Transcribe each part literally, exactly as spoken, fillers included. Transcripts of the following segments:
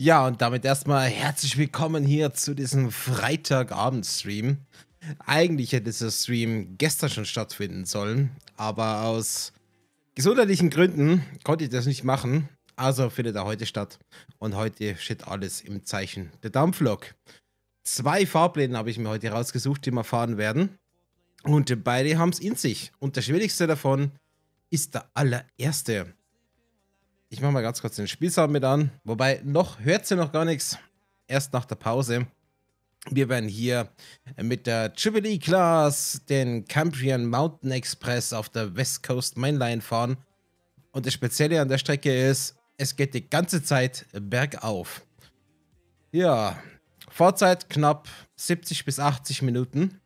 Ja, und damit erstmal herzlich willkommen hier zu diesem Freitagabend-Stream. Eigentlich hätte dieser Stream gestern schon stattfinden sollen, aber aus gesundheitlichen Gründen konnte ich das nicht machen. Also findet er heute statt und heute steht alles im Zeichen der Dampflok. Zwei Fahrpläne habe ich mir heute rausgesucht, die wir fahren werden. Und beide haben es in sich. Und der schwierigste davon ist der allererste. Ich mache mal ganz kurz den Spielsound mit an. Wobei, noch hört sie noch gar nichts. Erst nach der Pause. Wir werden hier mit der Jubilee-Class den Cambrian Mountain Express auf der West Coast Mainline fahren. Und das Spezielle an der Strecke ist, es geht die ganze Zeit bergauf. Ja, Fahrzeit knapp siebzig bis achtzig Minuten.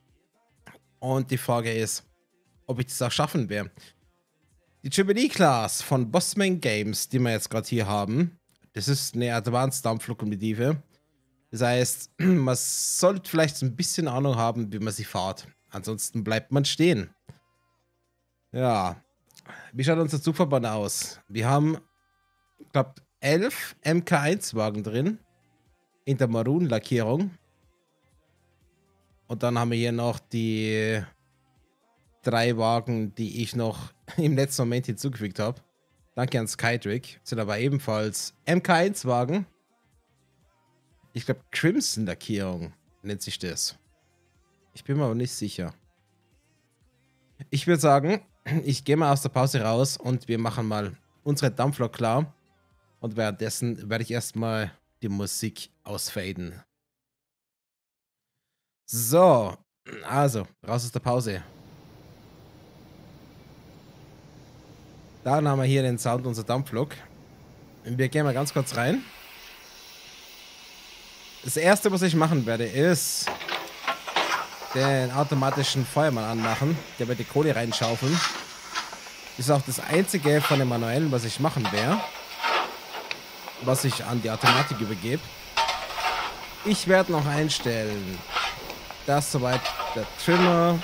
Und die Frage ist, ob ich das auch schaffen werde. Die Jubilee-Class von Bossman Games, die wir jetzt gerade hier haben, das ist eine Advanced-Dampflokomotive. Das heißt, man sollte vielleicht ein bisschen Ahnung haben, wie man sie fährt. Ansonsten bleibt man stehen. Ja, wie schaut unser Zugverband aus? Wir haben, ich glaube, elf M K eins Wagen drin, in der Maroon-Lackierung. Und dann haben wir hier noch die drei Wagen, die ich noch im letzten Moment hinzugefügt habe. Danke an SkyTrick. Sind aber ebenfalls M K eins Wagen. Ich glaube, Crimson-Lackierung nennt sich das. Ich bin mir aber nicht sicher. Ich würde sagen, ich gehe mal aus der Pause raus und wir machen mal unsere Dampflok klar. Und währenddessen werde ich erstmal die Musik ausfaden. So, also, raus aus der Pause. Dann haben wir hier den Sound unserer Dampflok. Wir gehen mal ganz kurz rein. Das erste, was ich machen werde, ist den automatischen Feuermann anmachen. Der wird die Kohle reinschaufeln. Ist auch das einzige von den manuellen, was ich machen werde. Was ich an die Automatik übergebe. Ich werde noch einstellen, dass soweit der Trimmer,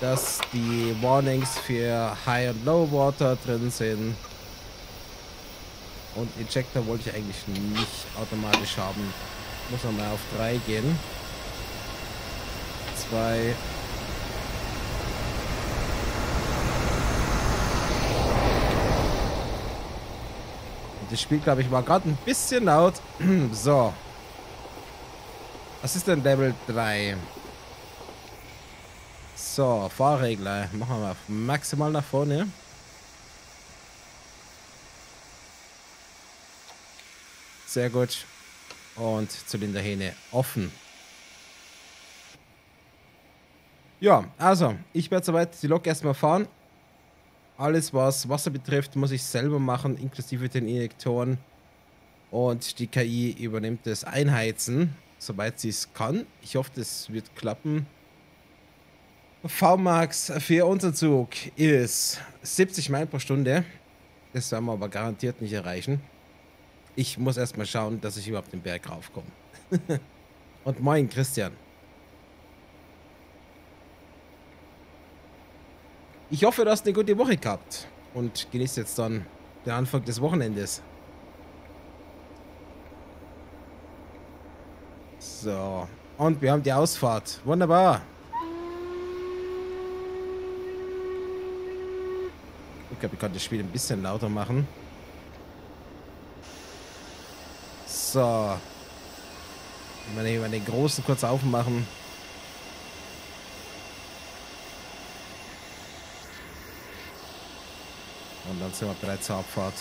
dass die Warnings für High und Low Water drin sind. Und Ejector wollte ich eigentlich nicht automatisch haben. Muss man mal auf drei gehen. zwei. Das Spiel, glaube ich, war gerade ein bisschen laut. So. Was ist denn Level drei? So, Fahrregler. Machen wir mal maximal nach vorne. Sehr gut. Und Zylinderhähne offen. Ja, also, ich werde soweit die Lok erstmal fahren. Alles, was Wasser betrifft, muss ich selber machen, inklusive den Injektoren. Und die K I übernimmt das Einheizen, soweit sie es kann. Ich hoffe, das wird klappen. V Max für unseren Zug ist siebzig Meilen pro Stunde. Das werden wir aber garantiert nicht erreichen. Ich muss erstmal schauen, dass ich überhaupt den Berg raufkomme. Und moin, Christian. Ich hoffe, du hast eine gute Woche gehabt und genießt jetzt dann den Anfang des Wochenendes. So, und wir haben die Ausfahrt. Wunderbar. Ich glaube, ich kann das Spiel ein bisschen lauter machen. So. Wenn wir den großen kurz aufmachen. Und dann sind wir bereit zur Abfahrt.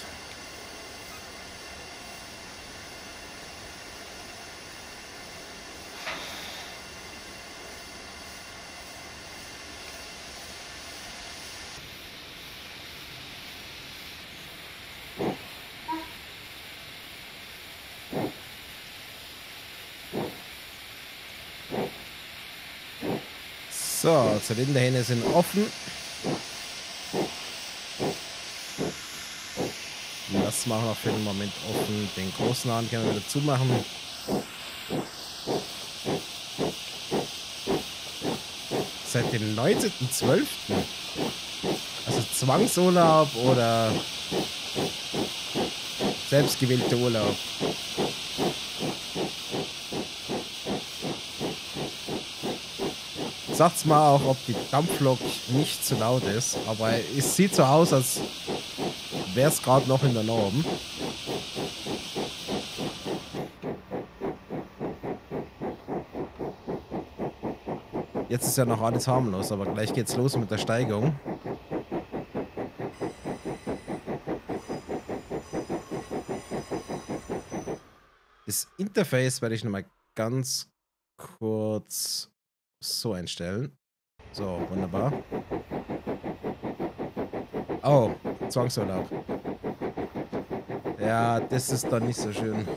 So, Zylinderhähne sind offen. Das machen wir für den Moment offen. Den großen Hahn können wir wieder zumachen. Seit dem neunzehnten zwölften Also Zwangsurlaub oder selbstgewählter Urlaub. sagt's mal auch, ob die Dampflok nicht zu laut ist, aber es sieht so aus, als wäre es gerade noch in der Norm. Jetzt ist ja noch alles harmlos, aber gleich geht's los mit der Steigung. Das Interface werde ich nochmal ganz kurz so einstellen. So, wunderbar. Oh, Zwangsurlaub. Ja, das ist dann nicht so schön.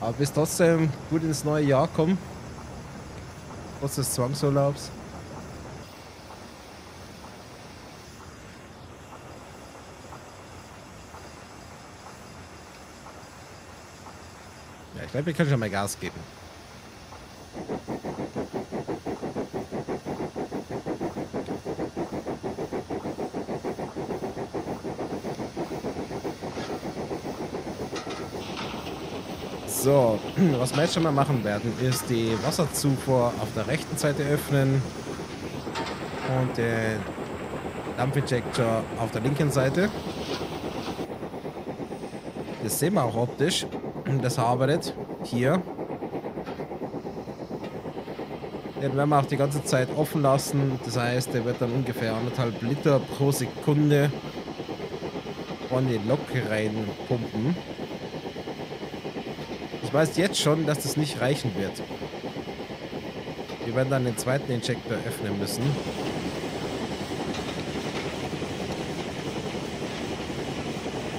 Aber bis trotzdem gut ins neue Jahr kommen. Trotz des Zwangsurlaubs. Ja, ich glaube, wir können schon mal Gas geben. So, was wir jetzt schon mal machen werden, ist die Wasserzufuhr auf der rechten Seite öffnen und den Dampfinjector auf der linken Seite. Das sehen wir auch optisch. Das arbeitet hier. Den werden wir auch die ganze Zeit offen lassen. Das heißt, der wird dann ungefähr anderthalb Liter pro Sekunde von den Lok reinpumpen. Ich weiß jetzt schon, dass das nicht reichen wird. Wir werden dann den zweiten Injector öffnen müssen.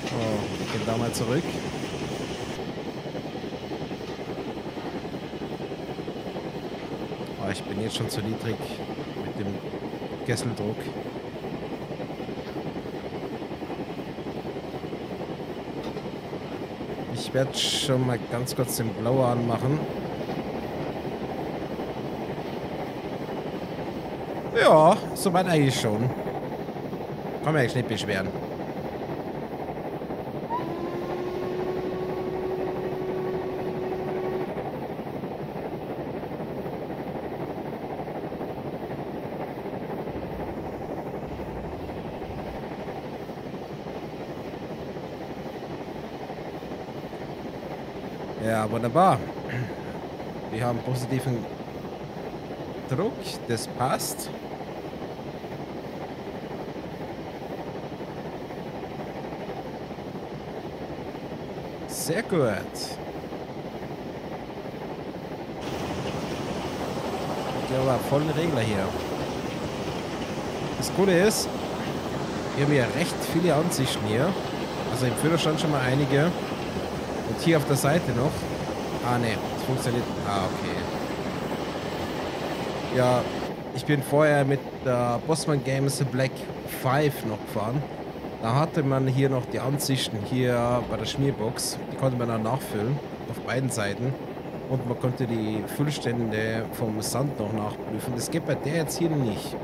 Oh, wir gehen da mal zurück. Oh, ich bin jetzt schon zu niedrig mit dem Kesseldruck. Ich werde schon mal ganz kurz den Blower anmachen. Ja, soweit eigentlich schon. Kann man eigentlich nicht beschweren. Ja, wunderbar. Wir haben positiven Druck, das passt. Sehr gut. Ich glaube, vollen Regler hier. Das Coole ist, wir haben ja recht viele Ansichten hier. Also im Führerstand schon mal einige. Und hier auf der Seite noch. Ah, ne, das funktioniert. Ah, okay. Ja, ich bin vorher mit der Bossman Games Black five noch gefahren. Da hatte man hier noch die Ansichten hier bei der Schmierbox. Die konnte man dann nachfüllen, auf beiden Seiten. Und man konnte die Füllstände vom Sand noch nachprüfen. Das geht bei der jetzt hier nicht.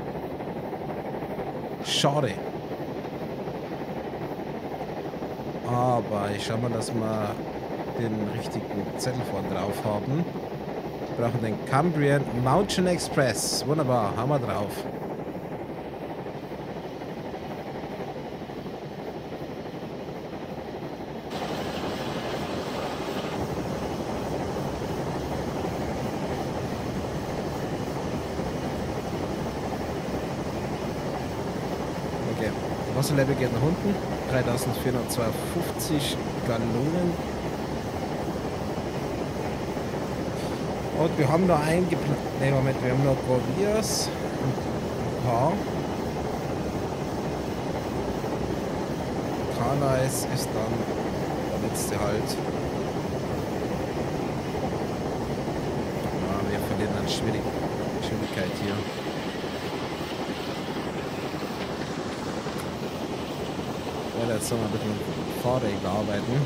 Schade. Aber ich schau mal, dass wir den richtigen Zettel vorne drauf haben. Wir brauchen den Cambrian Mountain Express. Wunderbar, haben wir drauf. Okay, Wasserlevel geht nach unten. dreitausendvierhundertzweiundfünfzig Gallonen. Und wir haben da eingeplant. Ne, Moment, wir haben noch Provias und ein paar. Carlisle ist dann der letzte Halt. Ah, wir verlieren dann Geschwindigkeit hier. Jetzt noch ein bisschen Fahrräder arbeiten.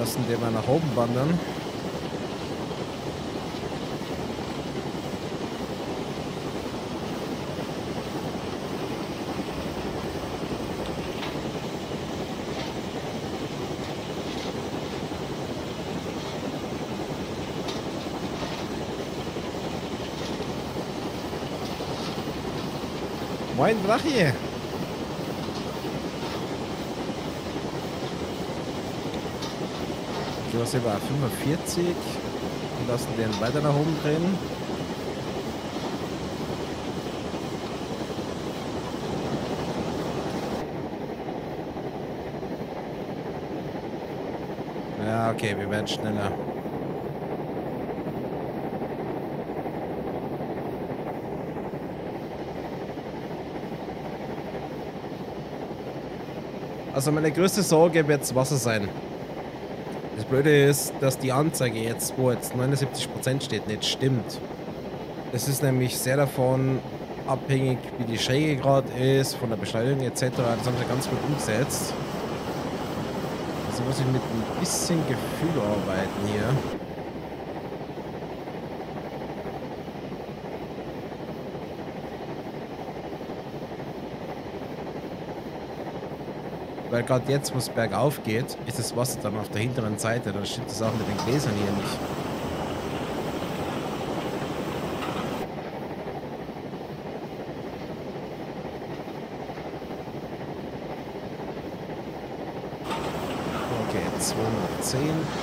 lassen den mal nach oben wandern. Moin Drachi! Du hast über fünfundvierzig und lassen den weiter nach oben drehen. Ja, okay, wir werden schneller. Also meine größte Sorge wird das Wasser sein. Das Blöde ist, dass die Anzeige jetzt, wo jetzt neunundsiebzig Prozent steht, nicht stimmt. Es ist nämlich sehr davon abhängig, wie die Schräge gerade ist, von der Beschleunigung et cetera. Das haben sie ganz gut umgesetzt. Also muss ich mit ein bisschen Gefühl arbeiten hier. Weil gerade jetzt, wo es bergauf geht, ist das Wasser dann auf der hinteren Seite. Dann stimmt das auch mit den Gläsern hier nicht. Okay, zweihundertzehn.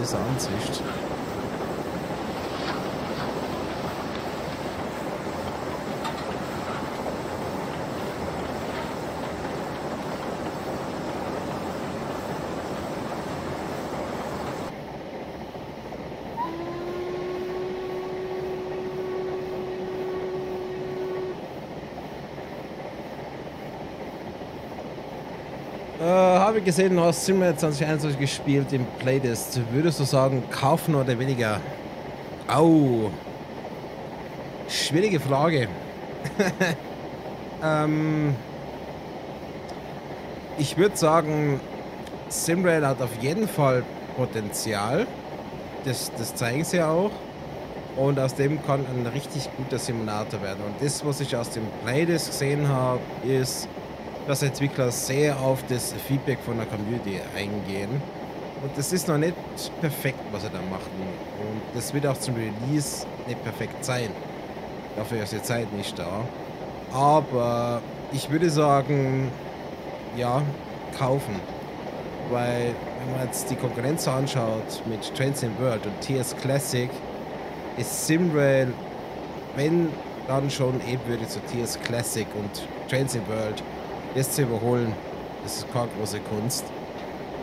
Diese Ansicht. Habe gesehen, du hast SimRail zwanzig einundzwanzig gespielt im Playlist. Würdest du sagen, kaufen oder weniger? Au. Schwierige Frage. ähm, ich würde sagen, SimRail hat auf jeden Fall Potenzial. Das, das zeigen sie ja auch. Und aus dem kann ein richtig guter Simulator werden. Und das, was ich aus dem Playlist gesehen habe, ist, dass Entwickler sehr auf das Feedback von der Community eingehen. Und das ist noch nicht perfekt, was sie da machen. Und das wird auch zum Release nicht perfekt sein. Dafür ist die Zeit nicht da. Aber ich würde sagen, ja, kaufen. Weil, wenn man jetzt die Konkurrenz anschaut mit Train Sim World und T S Classic, ist SimRail, wenn dann schon, ebenwürdig zu T S Classic und Train Sim World. Das zu überholen, das ist keine große Kunst.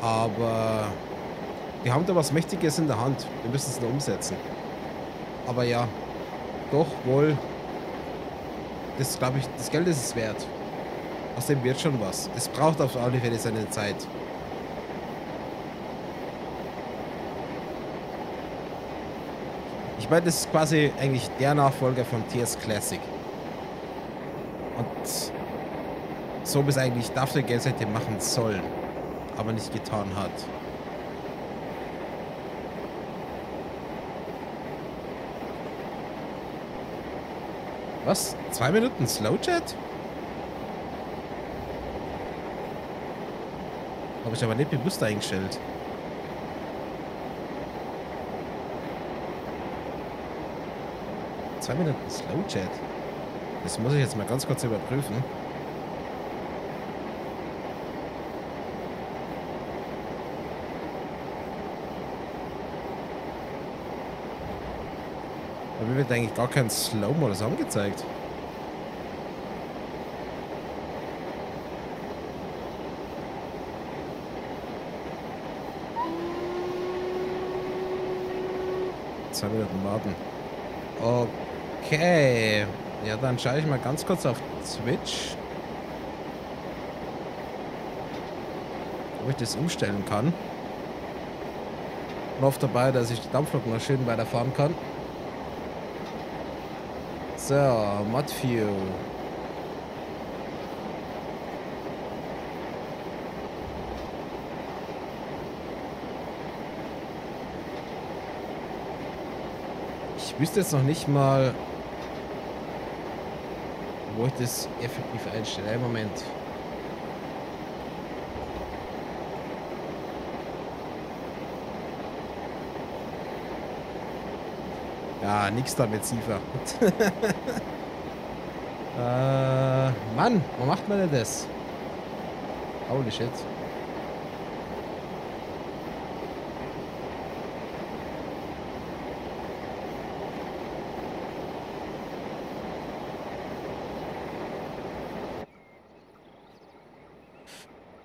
Aber wir haben da was Mächtiges in der Hand. Wir müssen es nur umsetzen. Aber ja, doch wohl. Das glaube ich, das Geld ist es wert. Aus dem wird schon was. Es braucht auf alle Fälle seine Zeit. Ich meine, das ist quasi eigentlich der Nachfolger von T S Classic. Und so bis eigentlich dafür Geld hätte machen sollen, aber nicht getan hat. Was? Zwei Minuten Slowchat? Habe ich aber nicht bewusst eingestellt. Zwei Minuten Slowchat? Das muss ich jetzt mal ganz kurz überprüfen. Mir wird eigentlich gar kein Slow-Mo das angezeigt. Zwei Minuten warten. Okay. Ja, dann schaue ich mal ganz kurz auf Twitch. Ob ich das umstellen kann. Ich bin oft dabei, dass ich die Dampflok noch schön weiterfahren kann. So, Modview. Ich wüsste jetzt noch nicht mal, wo ich das effektiv einstelle. Einen Moment. Ja, nix damit, SIFA. äh, Mann, wo macht man denn das? Holy shit.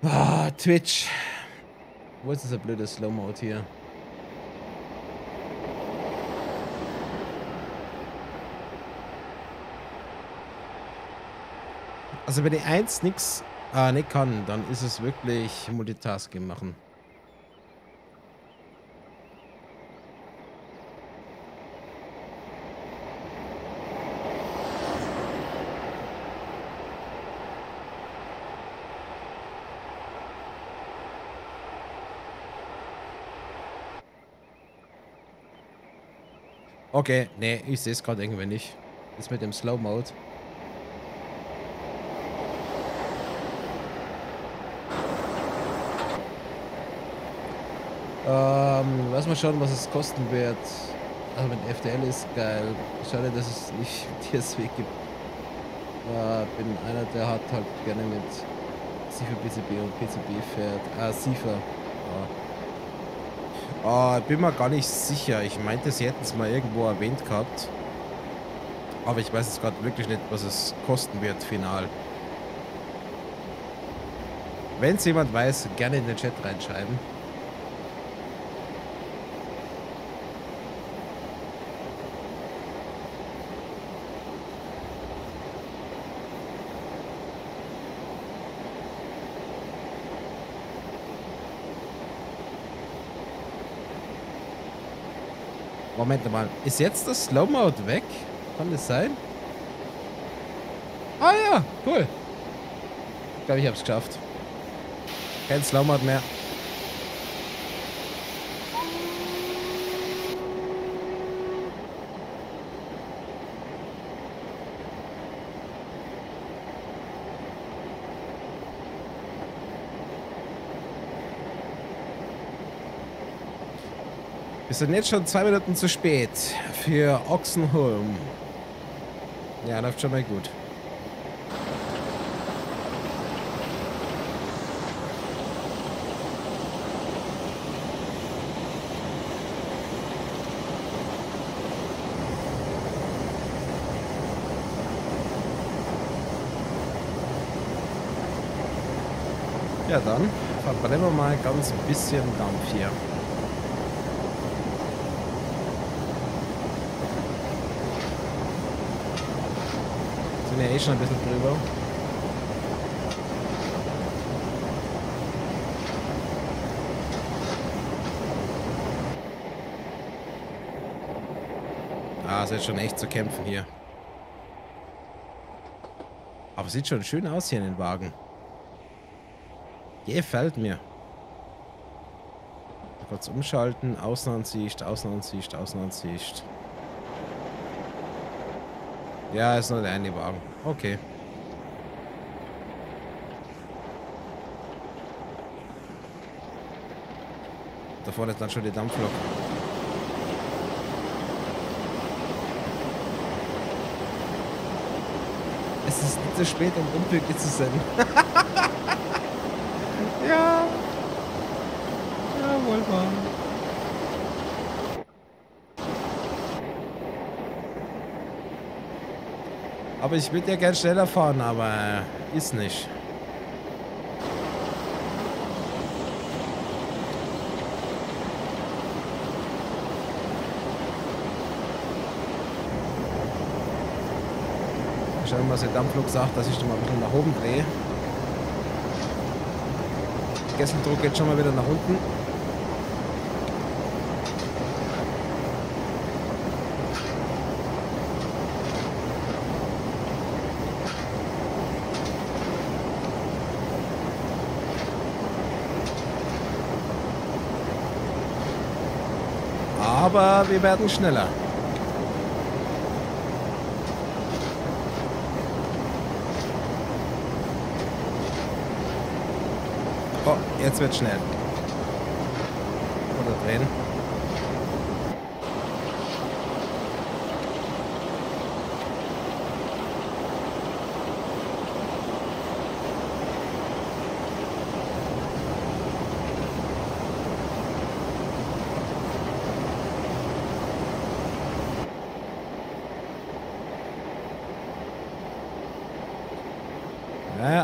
Ah, Twitch. Wo ist dieser blöde Slow-Mode hier? Also wenn ich eins nix äh, nicht kann, dann ist es wirklich Multitasking machen. Okay, nee, ich sehe es gerade irgendwie nicht. Ist mit dem Slow Mode. Ähm, lass mal schauen, was es kosten wird. Also mit F D L ist geil. Schade, dass es nicht T S W gibt. Äh, bin einer, der hat halt gerne mit SIFA P C B und P C B fährt. Ah, SIFA. Ah, bin mir gar nicht sicher. Ich meinte, sie hätten es mal irgendwo erwähnt gehabt. Aber ich weiß jetzt gerade wirklich nicht, was es kosten wird, final. Wenn es jemand weiß, gerne in den Chat reinschreiben. Moment mal, ist jetzt das Slow Mode weg? Kann das sein? Ah ja, cool. Ich glaube, ich habe es geschafft. Kein Slow Mode mehr. Wir sind jetzt schon zwei Minuten zu spät für Oxenholme. Ja, läuft schon mal gut. Ja, dann verbrennen wir mal ganz ein bisschen Dampf hier. Ja, eh schon ein bisschen drüber. Ah, es ist schon echt zu kämpfen hier. Aber sieht schon schön aus hier in den Wagen. Gefällt mir. Kurz umschalten, Außenansicht, Außenansicht, Außenansicht. Ja, ist nur der eine Wagen. Okay. Da vorne ist dann schon die Dampflok. Es ist nicht so spät, um unpünktlich zu sein. Ja. Ja, wohl wahr. Aber ich würde ja gern schneller fahren, aber ist nicht. Schauen wir mal, was der Dampflok sagt, dass ich da mal ein bisschen nach oben drehe. Der Kesseldruck geht schon mal wieder nach unten. aber wir werden schneller. Oh, jetzt wird schnell. Oder drehen.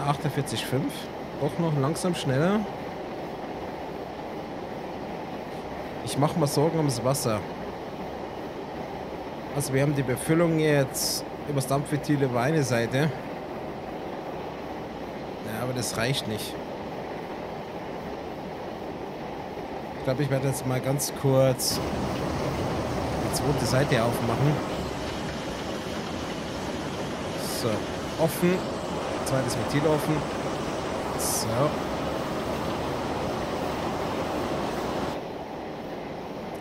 achtundvierzig Komma fünf. Auch noch langsam schneller. Ich mache mir Sorgen ums Wasser. Also wir haben die Befüllung jetzt über das Dampfventil über eine Seite. Ja, aber das reicht nicht. Ich glaube, ich werde jetzt mal ganz kurz die zweite Seite aufmachen. So, offen. Zweites Ventil offen. So.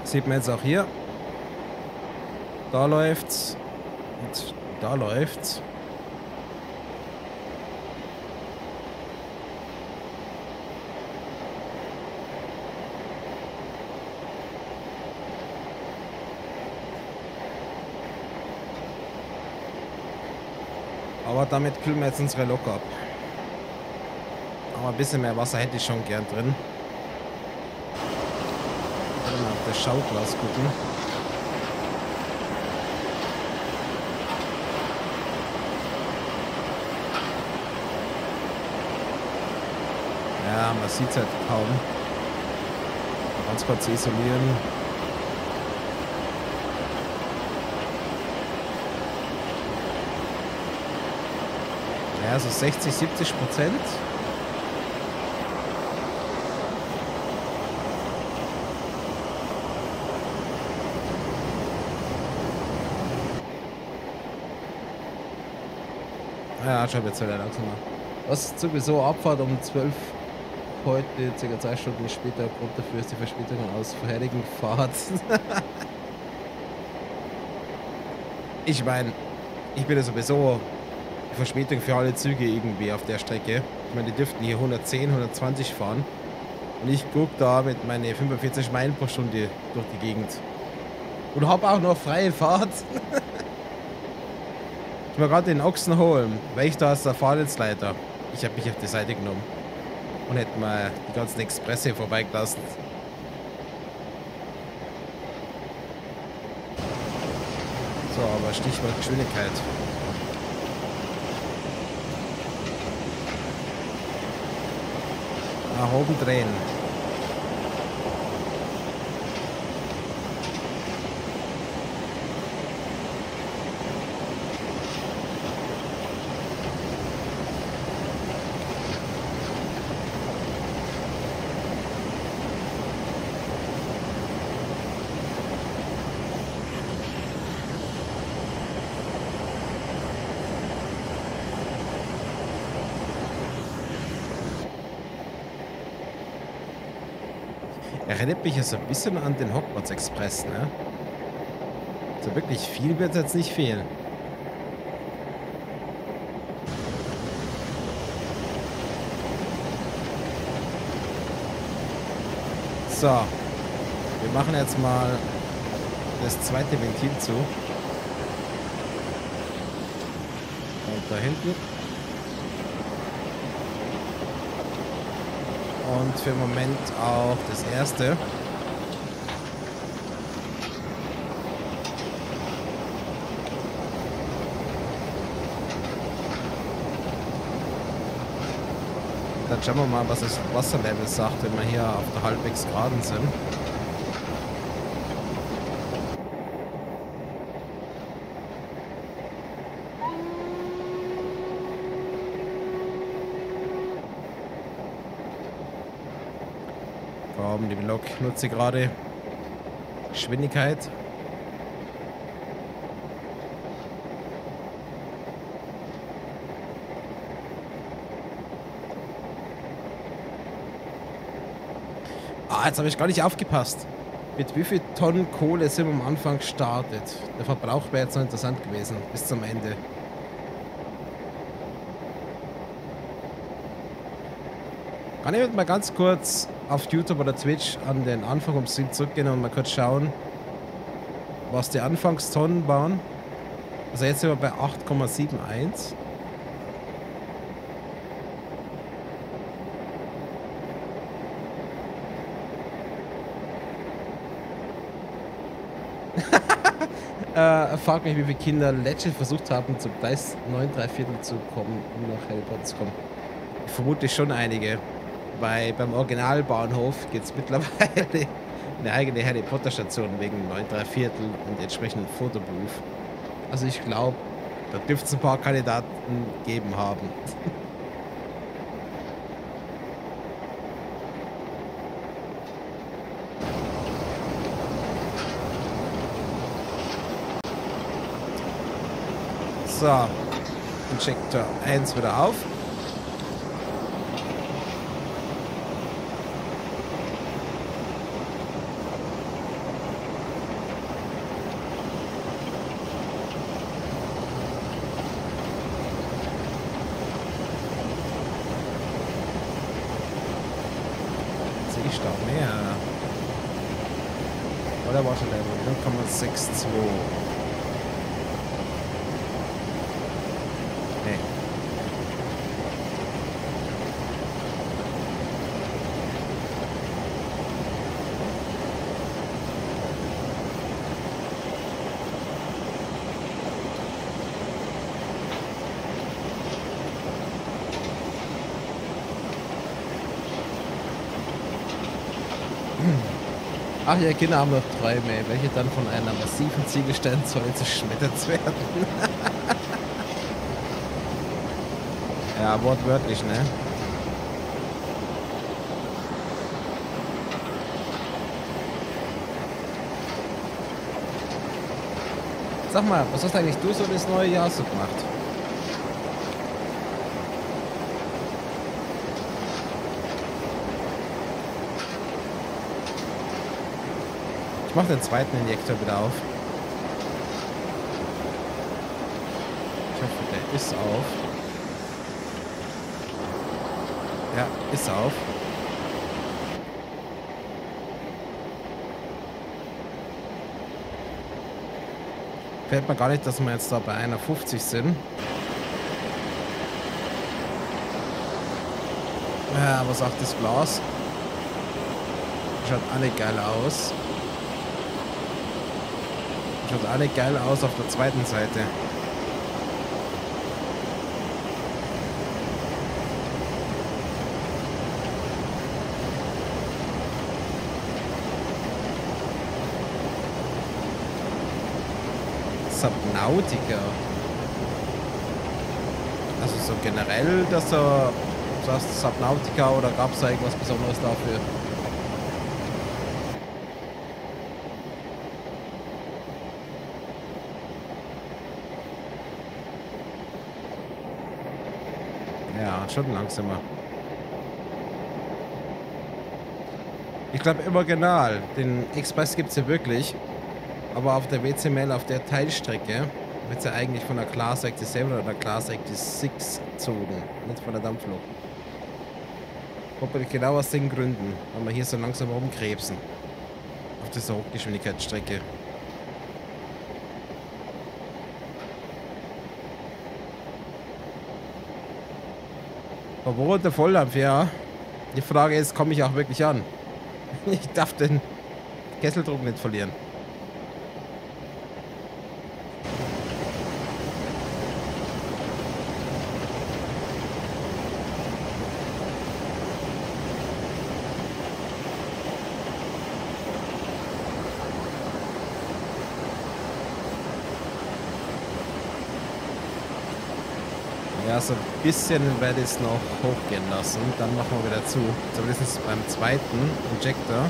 Sieht man jetzt auch hier. Da läuft's. Und da läuft's. Aber damit kühlen wir jetzt unsere Lok ab. Aber ein bisschen mehr Wasser hätte ich schon gern drin. Ich kann mal auf das Schauglas gucken. Ja, man sieht es halt kaum. Ganz kurz isolieren. Ja, so sechzig, siebzig Prozent. Ja, schau jetzt wieder langsamer. Was sowieso Abfahrt um zwölf heute, circa zwei Stunden später. Grund dafür ist die Verspätung aus vorherigen Fahrt. Ich meine, ich bin ja sowieso... Verspätung für alle Züge irgendwie auf der Strecke. Ich meine, die dürften hier hundertzehn, hundertzwanzig fahren. Und ich gucke da mit meine fünfundvierzig Meilen pro Stunde durch die Gegend. Und habe auch noch freie Fahrt. Ich war gerade in Oxenholme, weil ich da als der Fahrdienstleiter. Ich habe mich auf die Seite genommen. Und hätte mal die ganzen Expresse vorbeigelassen. So, aber Stichwort Geschwindigkeit. Nach oben drehen. Erinnert mich jetzt ein bisschen an den Hogwarts Express, ne? Also wirklich viel wird jetzt nicht fehlen. So, wir machen jetzt mal das zweite Ventil zu. Und da hinten. Und für den Moment auch das erste. Dann schauen wir mal, was das Wasserlevel sagt, wenn wir hier auf der halbwegs geraden sind. Die Lok nutze gerade Geschwindigkeit. Ah, jetzt habe ich gar nicht aufgepasst. Mit wie viel Tonnen Kohle sind wir am Anfang gestartet? Der Verbrauch wäre jetzt noch interessant gewesen, bis zum Ende. Kann ich mal ganz kurz auf YouTube oder Twitch an den Anfang um sieben zurückgehen und mal kurz schauen, was die Anfangstonnen waren? Also jetzt sind wir bei acht Komma sieben eins. äh, frag mich, wie viele Kinder legit versucht haben, zum Gleis neun drei Viertel zu kommen, um nach Heliport zu kommen. Vermutlich schon einige. Bei, beim Originalbahnhof gibt es mittlerweile eine eigene Harry Potter Station wegen neun drei Viertel und entsprechenden Fotobooth. Also ich glaube, da dürfte es ein paar Kandidaten geben haben. So, Injector eins wieder auf. sechs zwei. Nee. Ach ja, Kinder haben noch Träume, welche dann von einer massiven Ziegelsteinsäule zerschmettert werden. Ja, wortwörtlich, ne? Sag mal, was hast eigentlich du so das neue Jahr so gemacht? Ich mach den zweiten Injektor wieder auf. Ich hoffe, der ist auf. Ja, ist auf. Fällt mir gar nicht, dass wir jetzt da bei einer fünfzig sind. Ja, was sagt das Glas? Schaut alle geil aus. Schaut alle geil aus auf der zweiten Seite. Subnautica. Also so generell, dass da das Subnautica oder gab es da irgendwas Besonderes dafür? Schon langsamer. Ich glaube immer genau, den Express gibt es ja wirklich, aber auf der W C M L, auf der Teilstrecke, wird es ja eigentlich von der Class Act sieben oder der Class Act sechs gezogen, nicht von der Dampflok. Hoffentlich genau aus den Gründen, weil wir hier so langsam rumkrebsen, auf dieser Hochgeschwindigkeitsstrecke. Wo der Volldampf, ja. Die Frage ist, komme ich auch wirklich an? Ich darf den Kesseldruck nicht verlieren. So ein bisschen werde ich es noch hochgehen lassen, dann machen wir wieder zu. Zumindest beim zweiten Injector.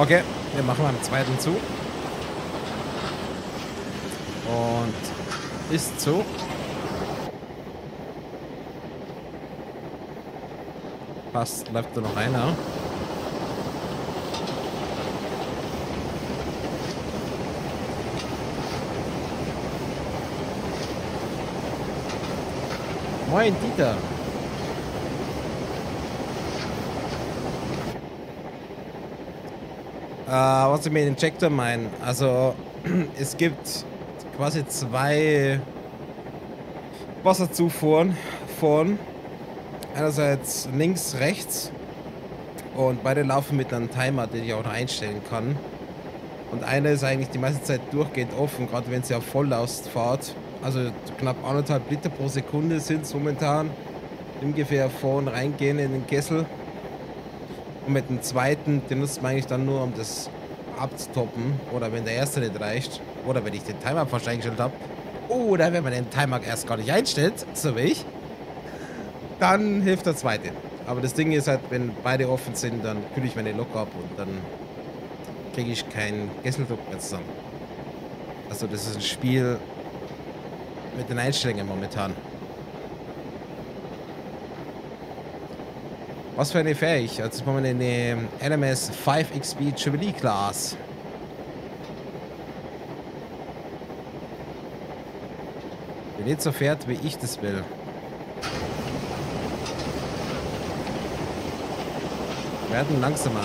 Okay, wir machen beim zweiten zu. Und ist zu. Passt, bleibt nur noch einer. Moin, Dieter. Äh, was ich mit dem Checkter meine, also es gibt quasi zwei Wasserzufuhren von einerseits links, rechts und beide laufen mit einem Timer, den ich auch noch einstellen kann. Und eine ist eigentlich die meiste Zeit durchgehend offen, gerade wenn sie auf Volllast fahrt. Also knapp anderthalb Liter pro Sekunde sind es momentan ungefähr vorn reingehen in den Kessel. Und mit dem zweiten, den nutzt man eigentlich dann nur, um das abzutoppen. Oder wenn der erste nicht reicht. Oder wenn ich den Timer falsch eingestellt habe. Oder wenn man den Timer erst gar nicht einstellt, so wie ich. Dann hilft der zweite. Aber das Ding ist halt, wenn beide offen sind, dann kühle ich meine Lok ab und dann kriege ich keinen Kesseldruck mehr zusammen. Also das ist ein Spiel mit den Einstellungen momentan. Was für eine fähre ich? Jetzt machen wir eine L M S five X P Jubilee-Class. Wenn ihr so fährt, wie ich das will. Wir werden langsamer.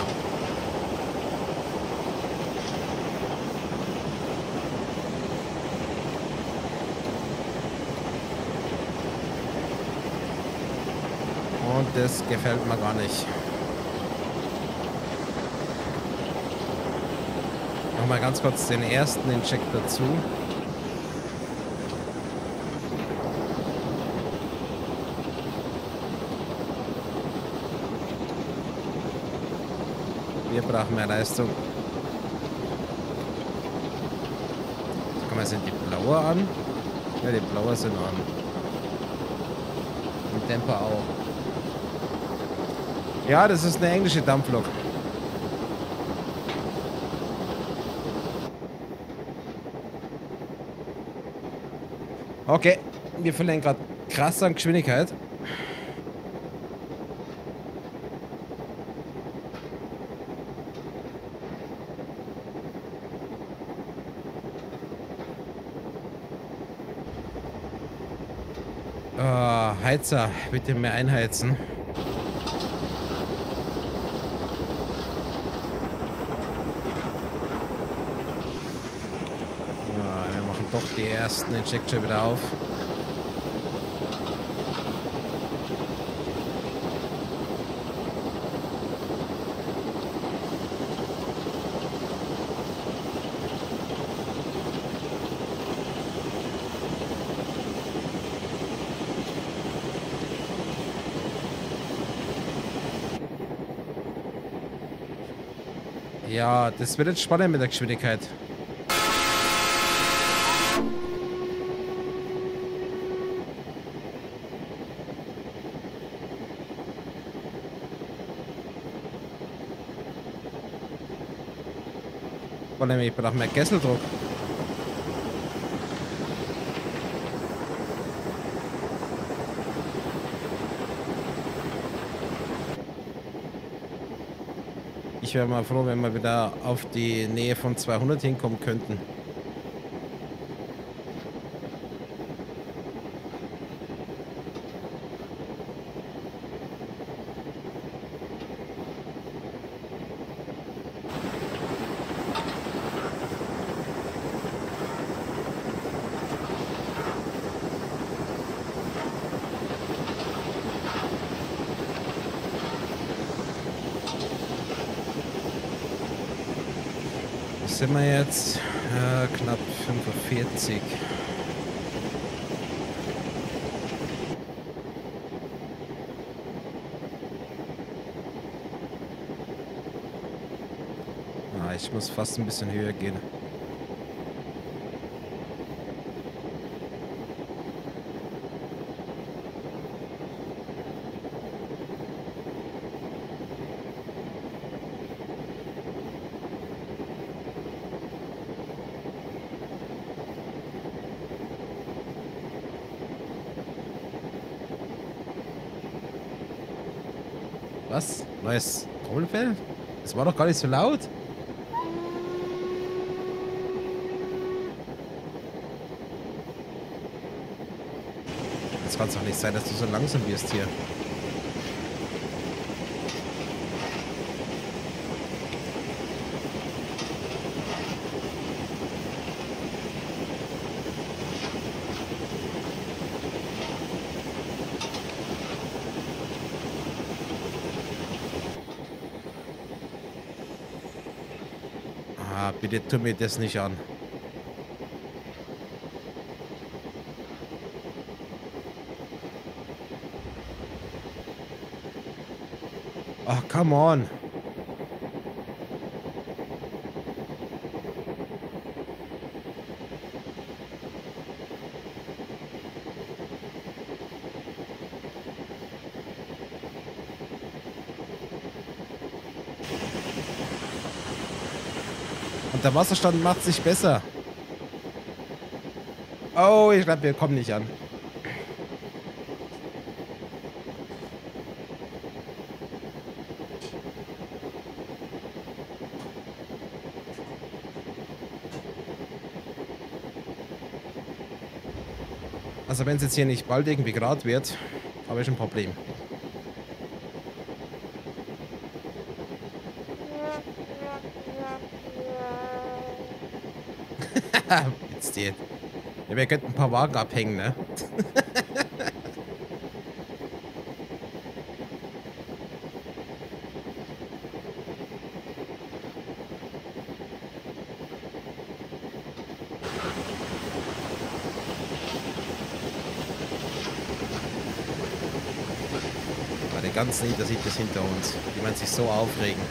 Und das gefällt mir gar nicht. Nochmal ganz kurz den ersten Incheck dazu. Wir brauchen mehr Leistung. Guck mal, sind die blaue an? Ja, die blaue sind an. Und Dämpfer auch. Ja, das ist eine englische Dampflok. Okay, wir verlieren gerade krass an Geschwindigkeit. Oh, Heizer, bitte mehr einheizen. Die ersten checkt schon wieder auf. Ja, das wird jetzt spannend mit der Geschwindigkeit. Nämlich, ich brauche mehr Kesseldruck. Ich wäre mal froh, wenn wir wieder auf die Nähe von zweihundert hinkommen könnten. Sind wir jetzt äh, knapp fünfundvierzig. Ah, ich muss fast ein bisschen höher gehen. Was? Neues Trommelfell? Das war doch gar nicht so laut. Das kann es doch nicht sein, dass du so langsam wirst hier. Bitte tu mir das nicht an. Ach, come on. Der Wasserstand macht sich besser. Oh, ich glaube, wir kommen nicht an. Also wenn es jetzt hier nicht bald irgendwie grad wird, habe ich ein Problem. Jetzt geht. Ja, wir könnten ein paar Wagen abhängen, ne? Bei den ganzen Nieder sieht das hinter uns, die man sich so aufregen.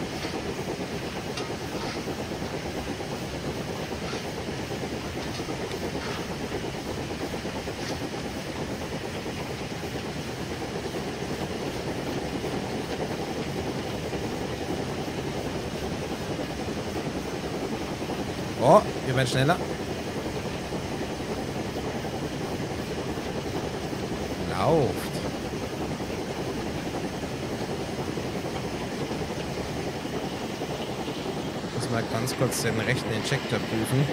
Schneller. Lauft. Ich muss mal ganz kurz den rechten Injector prüfen.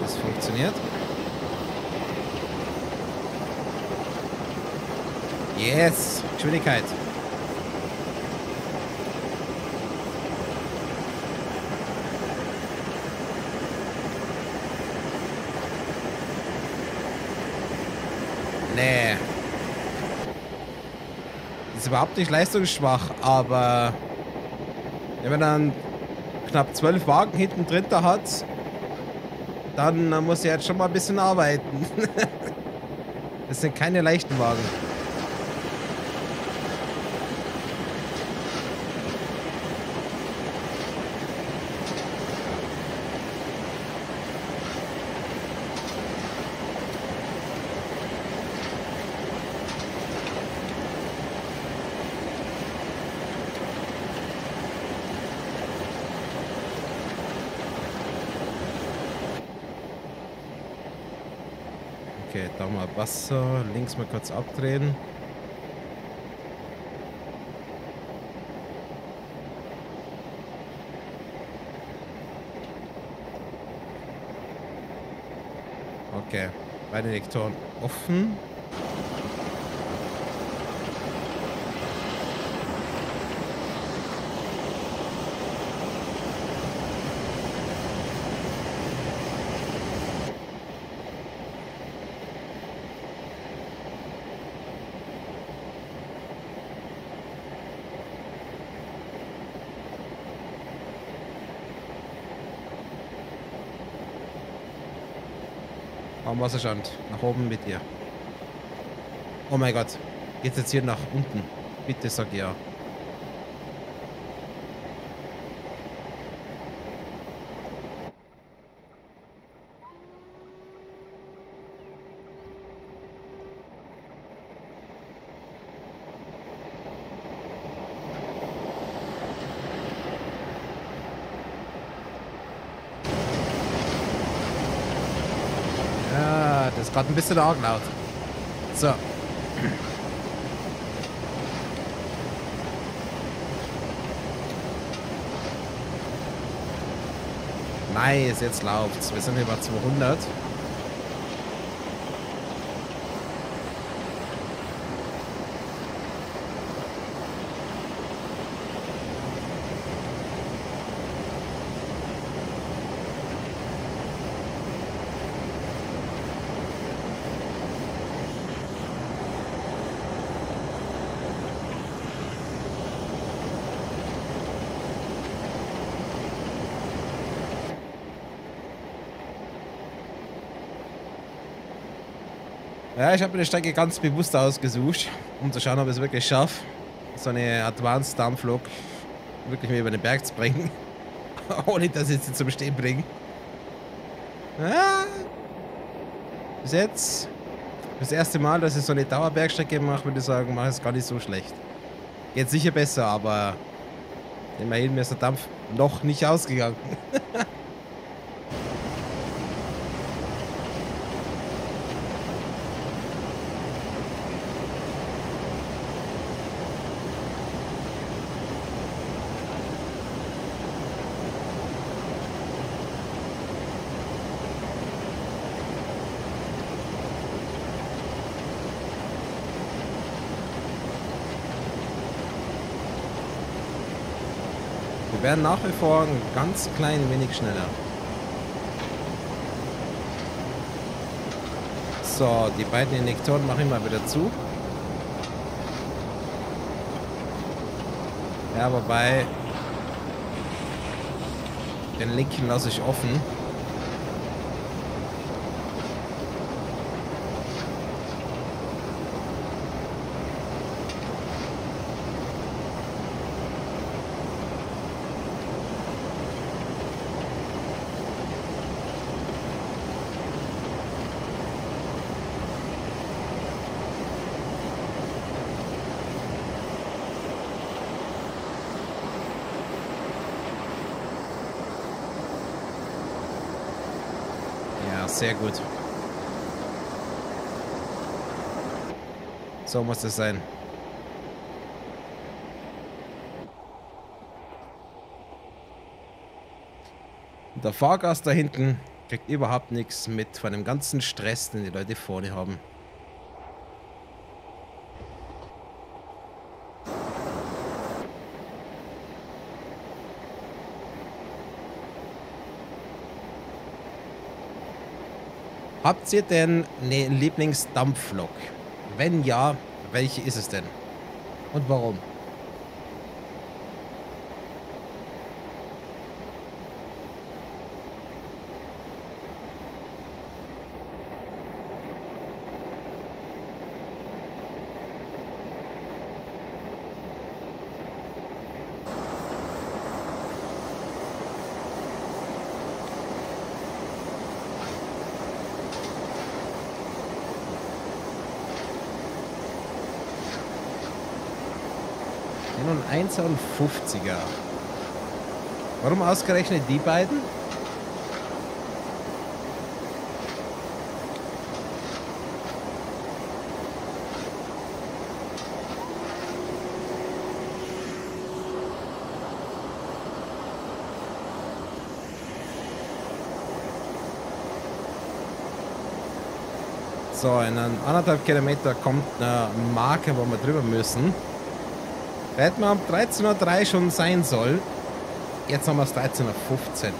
Das funktioniert. Yes! Geschwindigkeit! Nee. Ist überhaupt nicht leistungsschwach, aber wenn man dann knapp zwölf Wagen hinten drin da hat, dann muss er jetzt schon mal ein bisschen arbeiten. Das sind keine leichten Wagen. Wasser, links mal kurz abdrehen. Okay, beide Lektoren offen. Wasserstand. Nach oben mit ihr. Oh mein Gott. Geht's jetzt hier nach unten? Bitte sag ja. ist gerade ein bisschen arg laut. So. Nice, jetzt läuft's. Wir sind über zweihundert. Ja, ich habe mir die Strecke ganz bewusst ausgesucht, um zu schauen, ob ich es wirklich schaffe, so eine Advanced Dampflok wirklich mir über den Berg zu bringen, ohne dass ich sie zum Stehen bringe. Ja. Bis jetzt, das erste Mal, dass ich so eine Dauerbergstrecke mache, würde ich sagen, mache ich es gar nicht so schlecht. Geht sicher besser, aber immerhin mir ist der Dampf noch nicht ausgegangen. Wir werden nach wie vor ein ganz klein wenig schneller. So, die beiden Injektoren mache ich mal wieder zu. Ja, wobei den linken lasse ich offen. Sehr gut. So muss das sein. Und der Fahrgast da hinten kriegt überhaupt nichts mit von dem ganzen Stress, den die Leute vorne haben. Habt ihr denn eine Lieblingsdampflok? Wenn ja, welche ist es denn? Und warum? einundfünfziger. Warum ausgerechnet die beiden? So, in einem anderthalb Kilometer kommt eine Marke, wo wir drüber müssen. Da hätten wir um dreizehn Uhr drei schon sein sollen. Jetzt haben wir es dreizehn Uhr fünfzehn.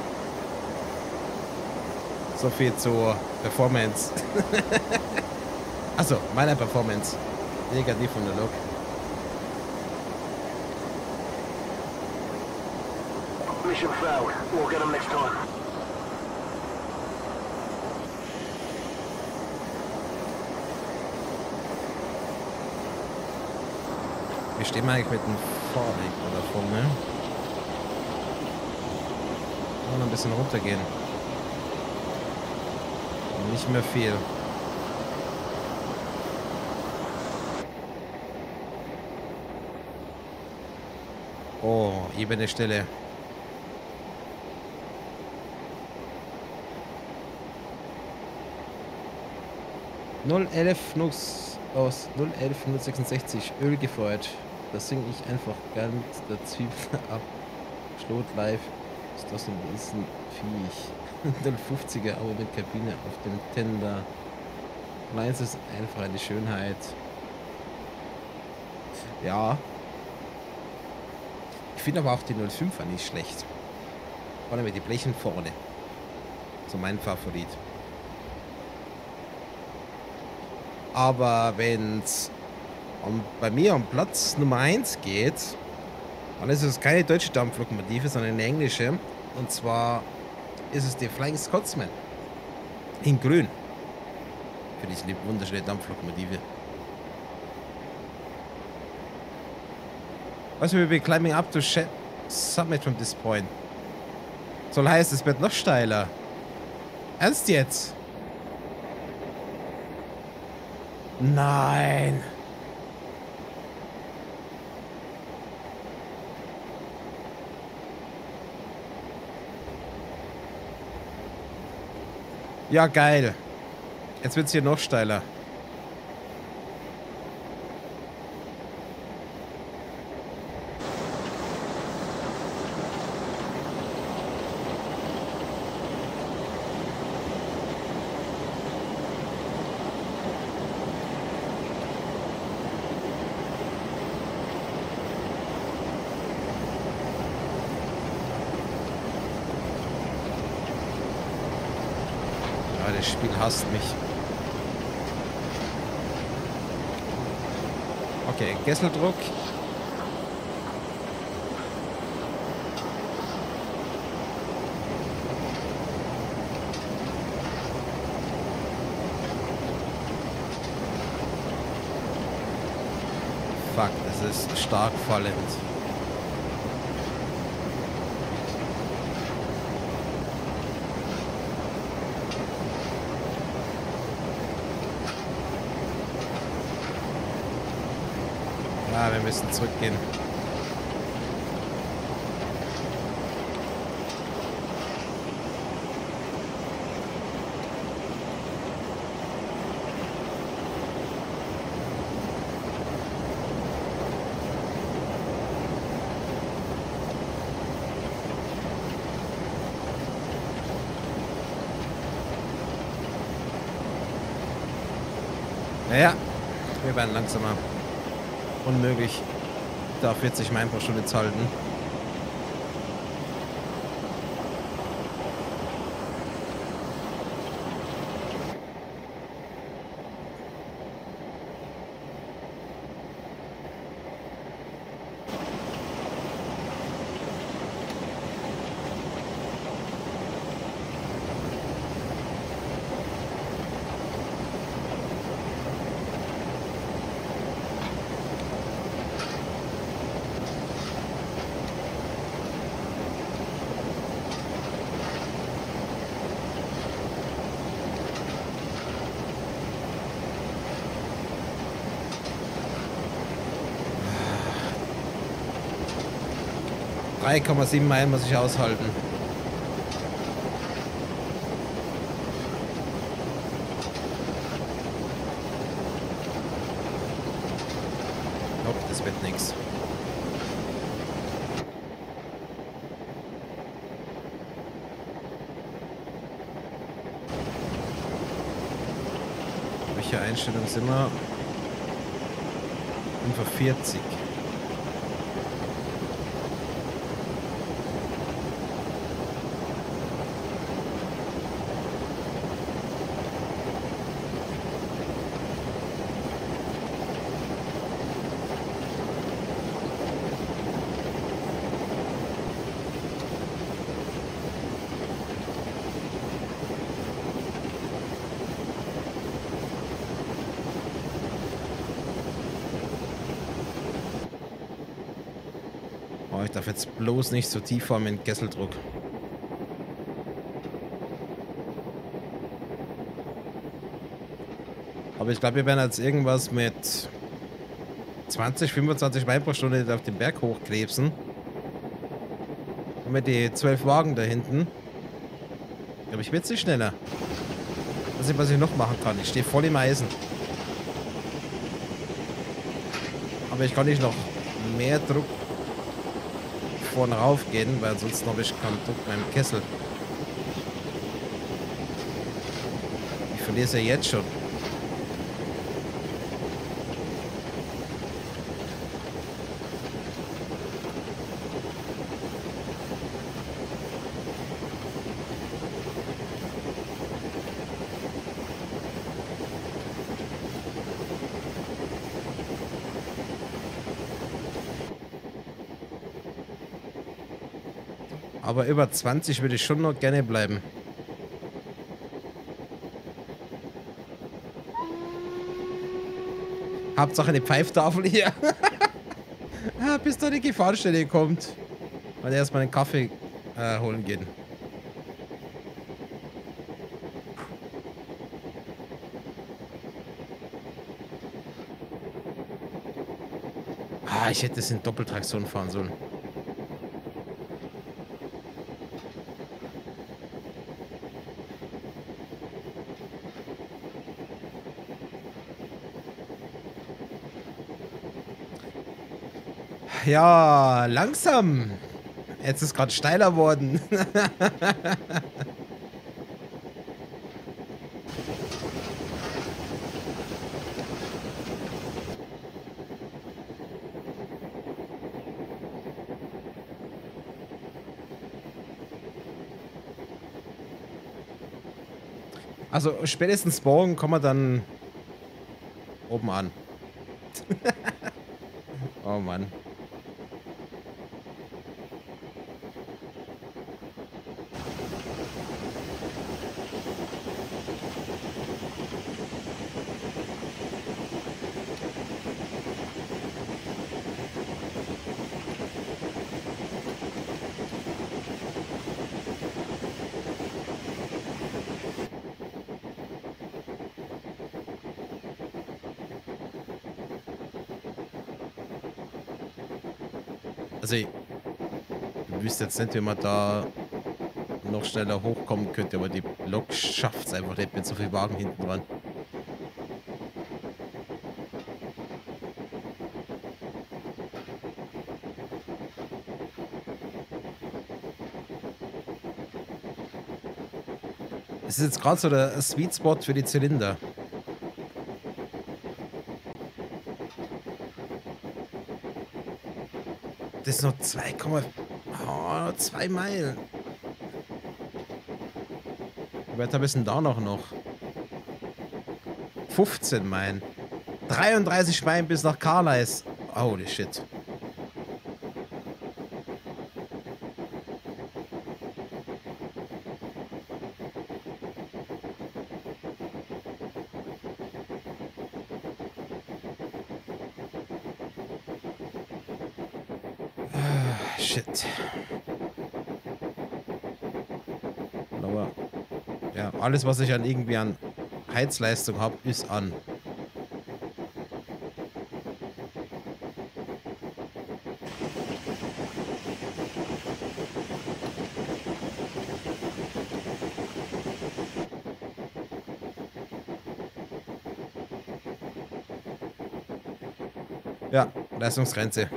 So viel zur Performance. Achso, meiner Performance. Negativ von der Lok. Mission failed. We'll get him next time. Wir stehen eigentlich mit dem Fahrweg oder vorne. Und ein bisschen runtergehen. Nicht mehr viel. Oh, ebene Stelle. null elf null sechsundsechzig aus null elf null sechsundsechzig Öl gefeuert. Das singe ich einfach gern mit der Zwiebel ab. Schlot live ist das ein bisschen viech. null fünfziger aber mit Kabine auf dem Tender. Meins ist einfach eine Schönheit. Ja. Ich finde aber auch die null fünfer nicht schlecht. Vor allem mit den Blechen vorne. So mein Favorit. Aber wenn es um, bei mir um Platz Nummer eins geht, dann ist es keine deutsche Dampflokomotive, sondern eine englische. Und zwar ist es die Flying Scotsman. In grün. Finde ich eine wunderschöne Dampflokomotive. Also we'll be climbing up to summit from this point. Soll heißt, es wird noch steiler. Ernst jetzt? Nein. Ja, geil. Jetzt wird's hier noch steiler. Hasst mich. Okay, Kesseldruck. Fuck, das ist stark fallend. Ah, wir müssen zurückgehen. Naja, wir werden langsamer. Unmöglich, da vierzig Meilen pro Stunde zu halten. drei Komma sieben Meilen muss ich aushalten. Nope, das wird nichts. Welche Einstellung sind wir? fünfundvierzig. Ich darf jetzt bloß nicht so tief fahren mit dem Kesseldruck. Aber ich glaube, wir werden jetzt irgendwas mit zwanzig, fünfundzwanzig Meilen pro Stunde auf den Berg hochkrebsen. Und mit den zwölf Wagen da hinten. Aber ich werde es nicht schneller. Mal sehen, was ich noch machen kann. Ich stehe voll im Eisen. Aber ich kann nicht noch mehr Druck vorne rauf gehen, weil sonst habe ich keinen Druck beim Kessel. Ich verliere es ja jetzt schon. Aber über zwanzig würde ich schon noch gerne bleiben. Hauptsache eine Pfeiftafel hier. ah, bis da die Gefahrstelle kommt. Weil erstmal einen Kaffee äh, holen gehen. Ah, ich hätte es in Doppeltraktion fahren sollen. Ja, langsam. Jetzt ist gerade steiler worden. Also spätestens morgen kommen wir dann oben an. Oh Mann. Also, ihr wisst jetzt nicht, wie man da noch schneller hochkommen könnte, aber die Lok schafft es einfach nicht mit so viel Wagen hinten dran. Es ist jetzt gerade so der Sweet Spot für die Zylinder. Das ist noch zwei Komma zwei oh, Meilen. Wie weit habe ich denn da noch? noch? fünfzehn Meilen. dreiunddreißig Meilen bis nach Carlisle. Holy shit. Alles, was ich an irgendwie an Heizleistung habe, ist an. Ja, Leistungsgrenze.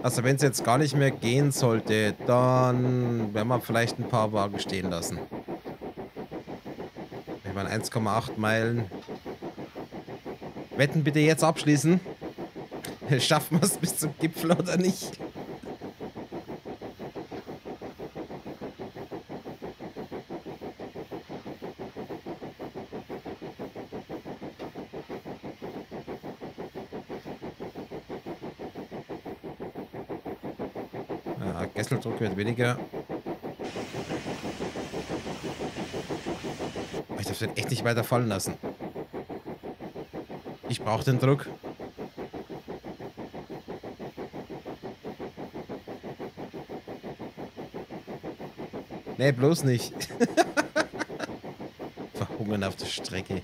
Also wenn es jetzt gar nicht mehr gehen sollte, dann werden wir vielleicht ein paar Wagen stehen lassen. Ich meine eins Komma acht Meilen. Wetten bitte jetzt abschließen. Schaffen wir es bis zum Gipfel oder nicht? Druck wird weniger. Ich darf den echt nicht weiter fallen lassen. Ich brauche den Druck. Nee, bloß nicht. Verhungern auf der Strecke.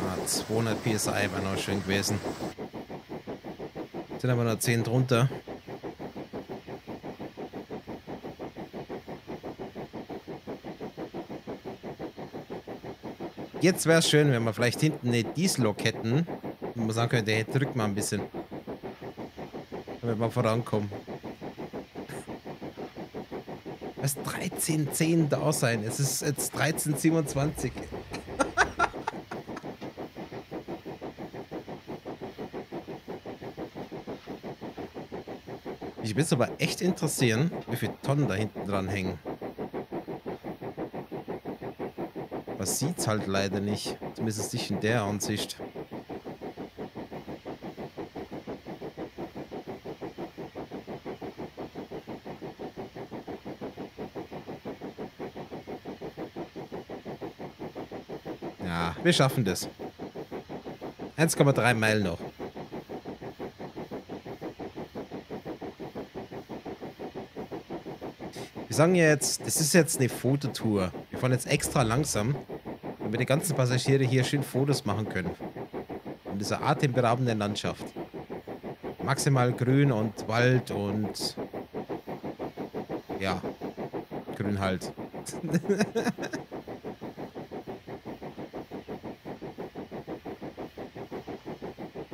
Ah, zweihundert P S I wäre noch schön gewesen. Sind aber noch zehn drunter. Jetzt wäre es schön, wenn wir vielleicht hinten eine Diesel-Lok hätten. Und man sagen könnte, hey, drück mal ein bisschen. Damit wir vorankommen. Es ist dreizehn zehn da sein. Es ist jetzt dreizehn siebenundzwanzig. Ich will es aber echt interessieren, wie viele Tonnen da hinten dran hängen. Man sieht es halt leider nicht. Zumindest nicht in der Ansicht. Ja, wir schaffen das. eins Komma drei Meilen noch. Wir sagen ja jetzt, das ist jetzt eine Fototour. Wir fahren jetzt extra langsam, damit die ganzen Passagiere hier schön Fotos machen können. In dieser atemberaubenden Landschaft. Maximal Grün und Wald und... ja, Grün halt.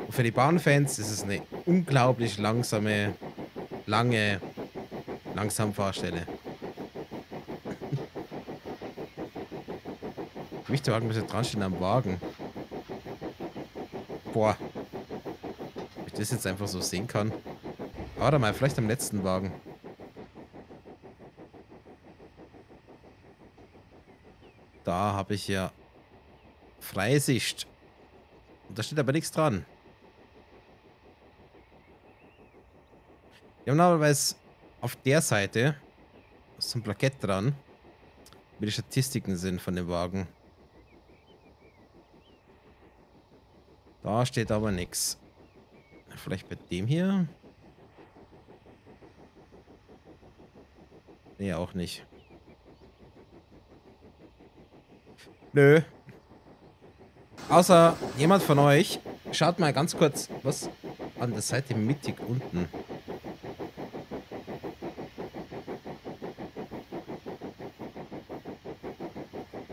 Und für die Bahnfans ist es eine unglaublich langsame, lange, langsam Fahrstelle. Gewichtwagen müssen dran stehen am Wagen. Boah. Ob ich das jetzt einfach so sehen kann. Warte mal, vielleicht am letzten Wagen. Da habe ich ja Freisicht. Und da steht aber nichts dran. Ja, normalerweise auf der Seite ist so ein Plakett dran, wie die Statistiken sind von dem Wagen. Da steht aber nichts. Vielleicht bei dem hier? Nee, auch nicht. Nö. Außer jemand von euch. Schaut mal ganz kurz, was an der Seite mittig unten.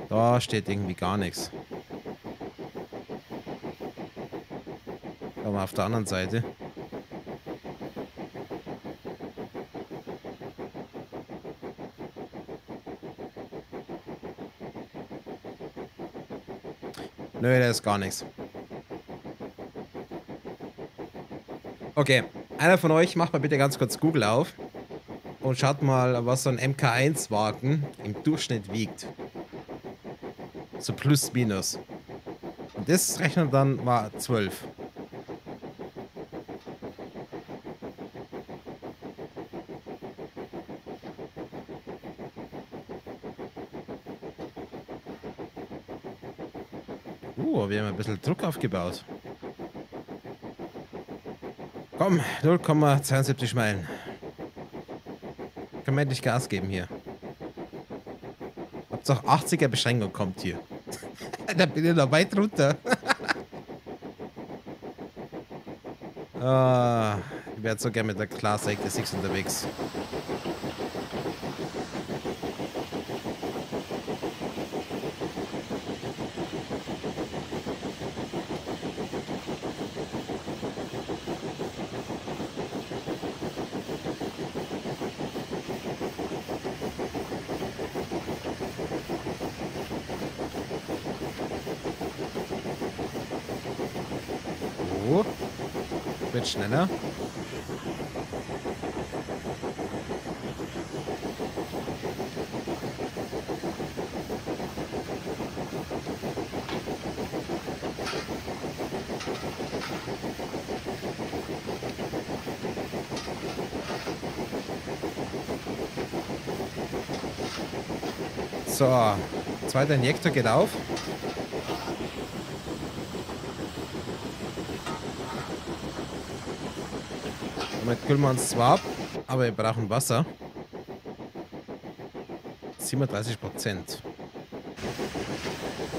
Da steht irgendwie gar nichts. Aber auf der anderen Seite. Nö, da ist gar nichts. Okay, einer von euch macht mal bitte ganz kurz Google auf und schaut mal, was so ein M K eins Wagen im Durchschnitt wiegt. So plus minus. Und das rechnen dann mal zwölf. Wir haben ein bisschen Druck aufgebaut. Komm, null Komma zweiundsiebzig Meilen. Können wir endlich Gas geben hier. Hauptsache achtziger Beschränkung kommt hier. Da bin ich noch weit runter. Ah, ich wäre so gerne mit der Class X sechs unterwegs. Schneller. So, zweiter Injektor geht auf. Damit kühlen wir uns zwar ab, Aber wir brauchen Wasser. siebenunddreißig Prozent.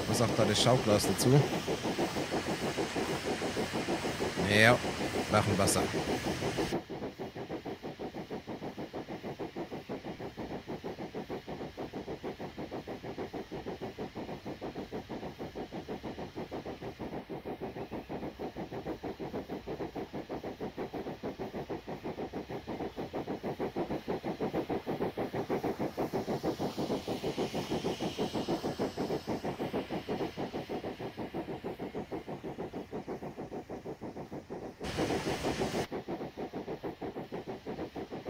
Was sagt da das Schauglas dazu? Ja, brauchen Wasser.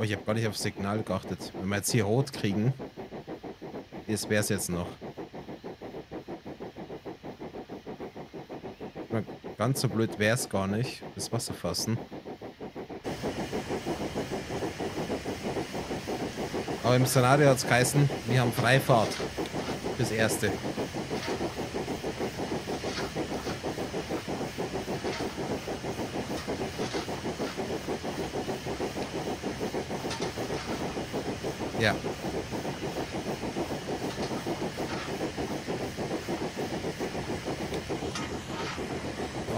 Ich habe gar nicht aufs Signal geachtet. Wenn wir jetzt hier rot kriegen, das wäre es jetzt noch. Ganz so blöd wäre es gar nicht. Das Wasser fassen. Aber im Szenario hat es geheißen, wir haben Freifahrt. Das erste. Ja.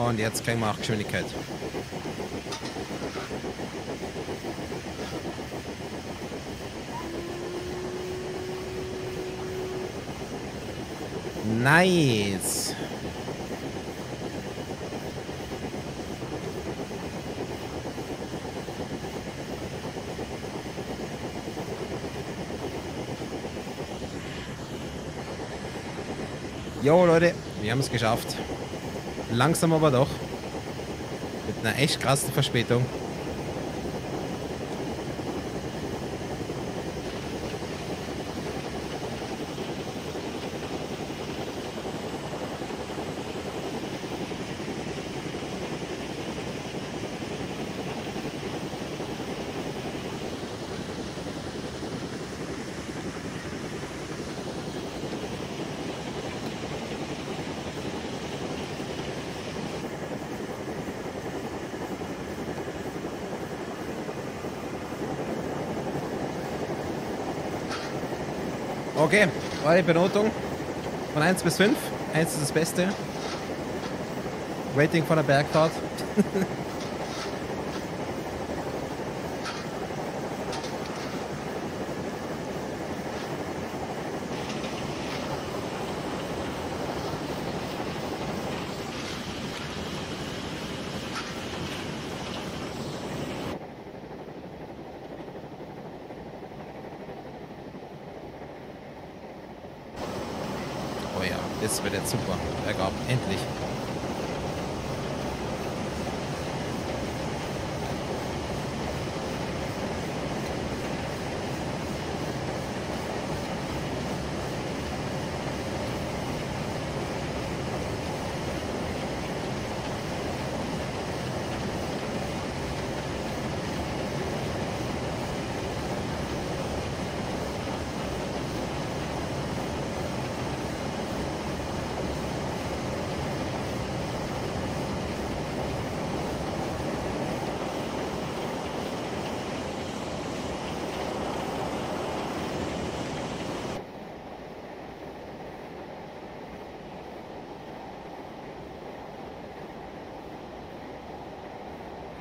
Und jetzt kriegen wir auch Geschwindigkeit. Nice. Jo Leute, wir haben es geschafft. Langsam aber doch. Mit einer echt krassen Verspätung. Okay, war die Benotung von eins bis fünf. eins ist das Beste. Rating von der Bergfahrt. Das wird jetzt super. Bergab. Endlich.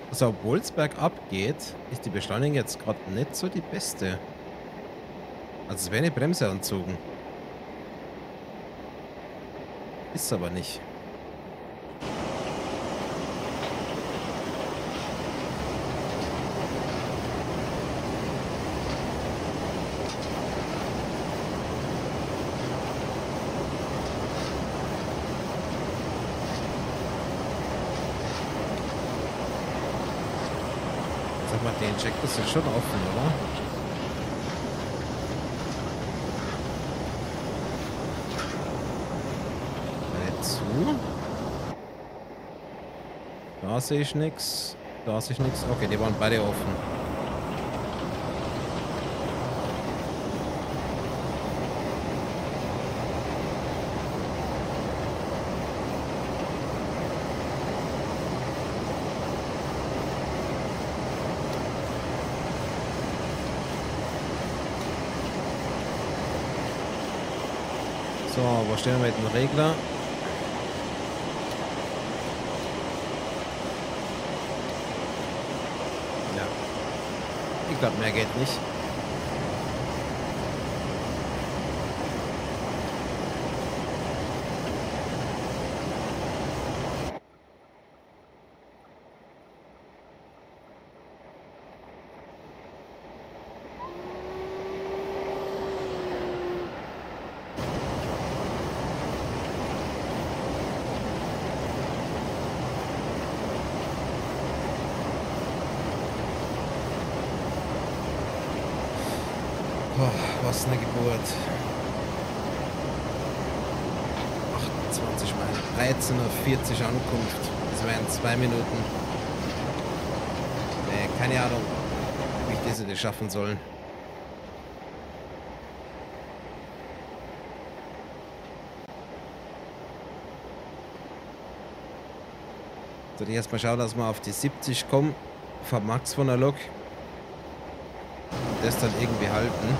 Also, obwohl es bergab geht, ist die Beschleunigung jetzt gerade nicht so die beste. Also es wäre eine Bremse anzogen. Ist aber nicht. Check, das ist schon offen, oder? Nicht zu. Da sehe ich nichts. Da sehe ich nichts. Okay, die waren beide offen. So, wo stellen wir jetzt den Regler? Ja. Ich glaube, mehr geht nicht. Eine Geburt. achtundzwanzig Mal. dreizehn Uhr vierzig Ankunft. Das wären zwei Minuten. Nee, keine Ahnung, wie ich diese das schaffen sollen. Soll ich erstmal schauen, dass wir auf die siebzig kommen. Vom Max von der Lok. Und das dann irgendwie halten.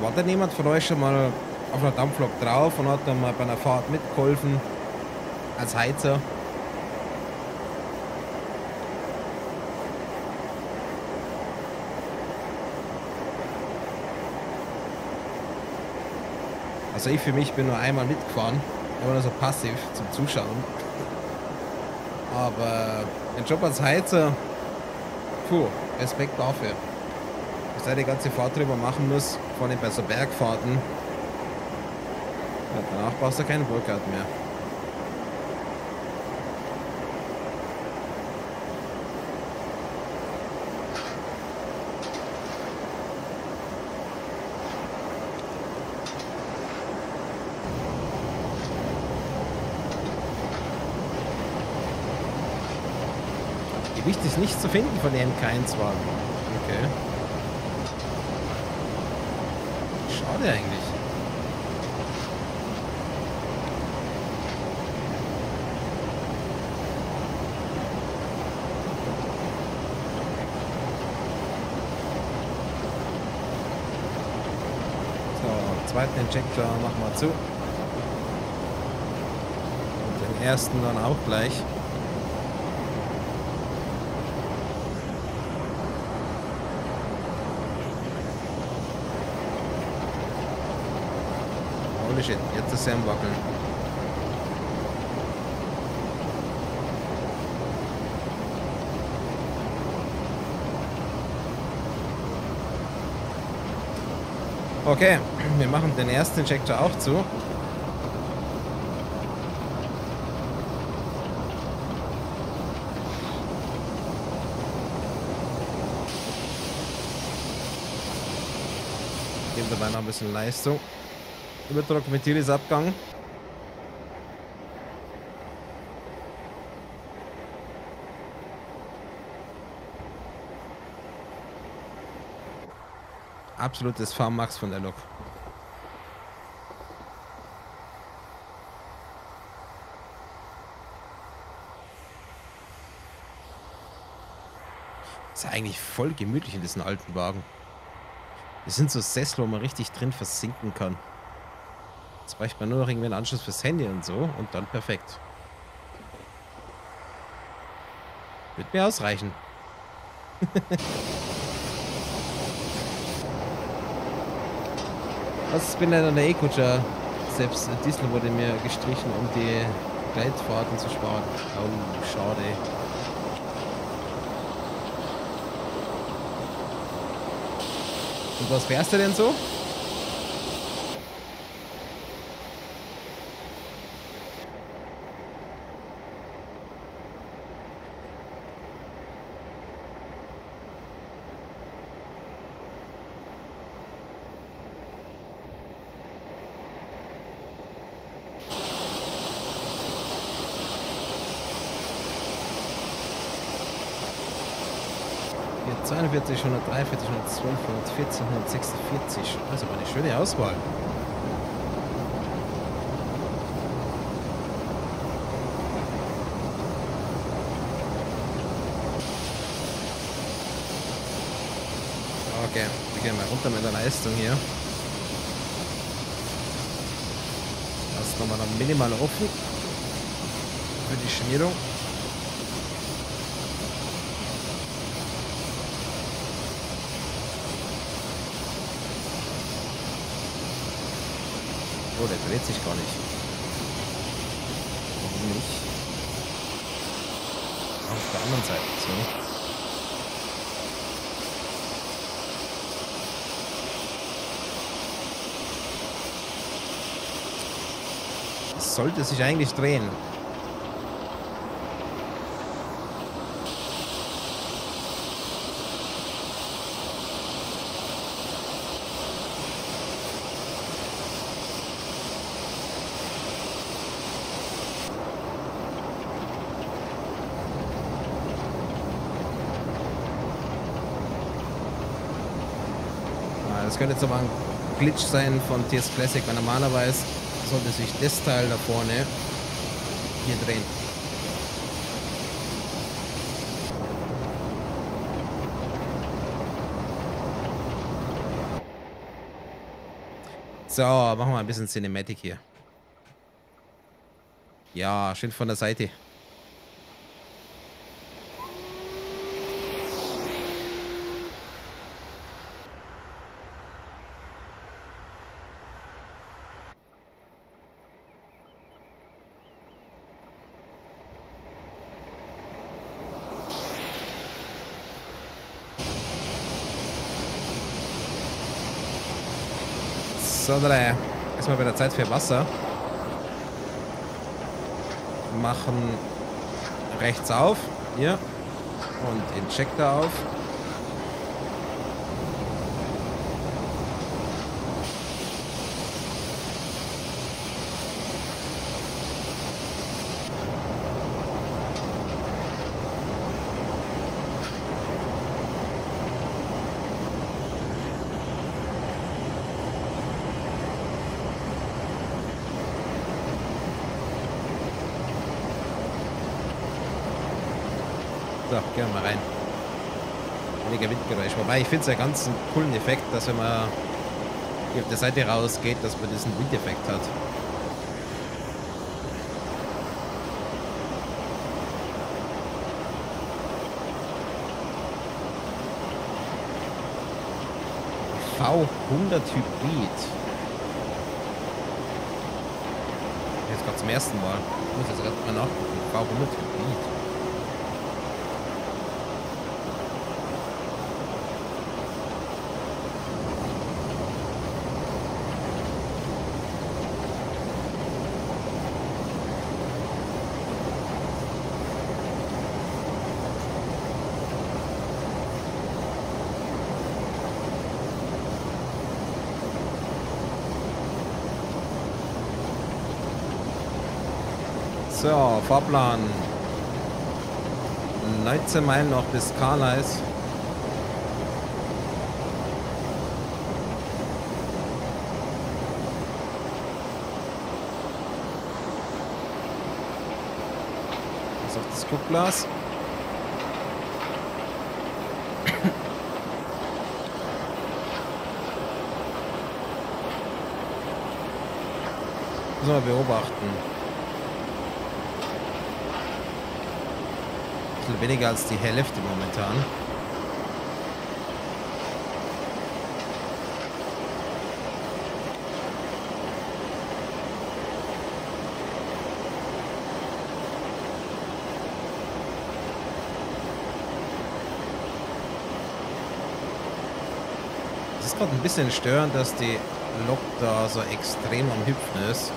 War denn jemand von euch schon mal auf einer Dampflok drauf und hat dann mal bei einer Fahrt mitgeholfen als Heizer? Also ich für mich bin nur einmal mitgefahren, immer nur so passiv zum Zuschauen. Aber den Job als Heizer, puh, Respekt dafür. Was er die ganze Fahrt drüber machen muss, vor allem bei so Bergfahrten, ja, danach brauchst du keinen Workout mehr. Gewicht ist nicht zu finden von dem M K eins-Wagen. Okay. Schade eigentlich. So, zweiten Injector machen wir zu. Und den ersten dann auch gleich. Jetzt ist er im Wackeln. Okay, wir machen den ersten Injector auch zu. Geben dabei noch ein bisschen Leistung. Überdruck mit Tiris Abgang. Absolutes Farmmax von der Lok. Ist eigentlich voll gemütlich in diesen alten Wagen. Es sind so Sessel, wo man richtig drin versinken kann. Jetzt reicht man nur noch irgendwie einen Anschluss fürs Handy und so und dann perfekt. Wird mir ausreichen. Was bin denn an der E-Kutscher? Selbst Diesel wurde mir gestrichen, um die Gleitfahrten zu sparen. Oh, schade. Und was fährst du denn so? hundertzweiundvierzig, hundertdreiundvierzig, hundertzwölf, hundertvierzehn, hundertsechsundvierzig. Also eine schöne Auswahl. Okay, wir gehen mal runter mit der Leistung hier. Das nochmal noch minimal offen für die Schmierung. Oh, der dreht sich gar nicht. Warum nicht? Auf der anderen Seite, so. Sollte sich eigentlich drehen. Das könnte jetzt aber ein Glitch sein von T S Classic, weil normalerweise sollte sich das Teil da vorne hier drehen. So, machen wir ein bisschen Cinematic hier. Ja, schön von der Seite. Sondern erstmal bei der Zeit für Wasser machen rechts auf hier und den Checker auf. Gehen wir mal rein. Weniger Windgeräusch. Wobei ich finde es ja ganz einen coolen Effekt, dass wenn man hier auf der Seite rausgeht, dass man diesen Windeffekt hat. V hundert Hybrid. Jetzt gerade zum ersten Mal. Ich muss jetzt gerade mal nachgucken. V hundert Hybrid. So, Fahrplan. neunzehn Meilen noch bis Carlisle. Das ist auf das Guckglas. So, beobachten. Weniger als die Hälfte momentan. Es ist gerade ein bisschen störend, dass die Lok da so extrem am Hüpfen ist.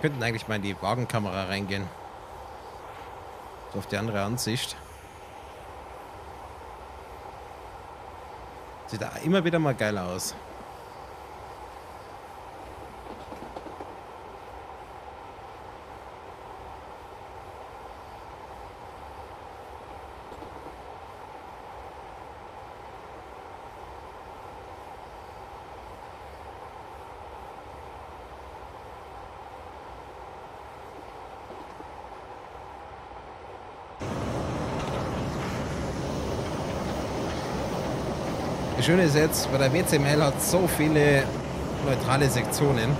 Wir könnten eigentlich mal in die Wagenkamera reingehen. So auf die andere Ansicht. Sieht da immer wieder mal geil aus. Das Schöne ist jetzt, weil der W C M L hat so viele neutrale Sektionen,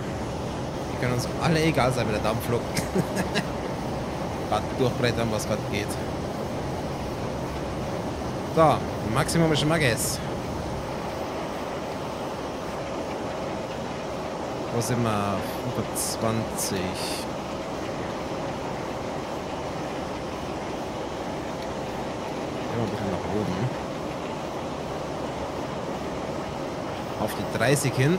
die können uns alle egal sein, wenn der Dampf flog. Gerade durchbrettern, was gerade geht. So, Maximum Schmackes. Wo sind wir? hundertzwanzig. Immer ein bisschen nach oben. Auf die dreißig hin.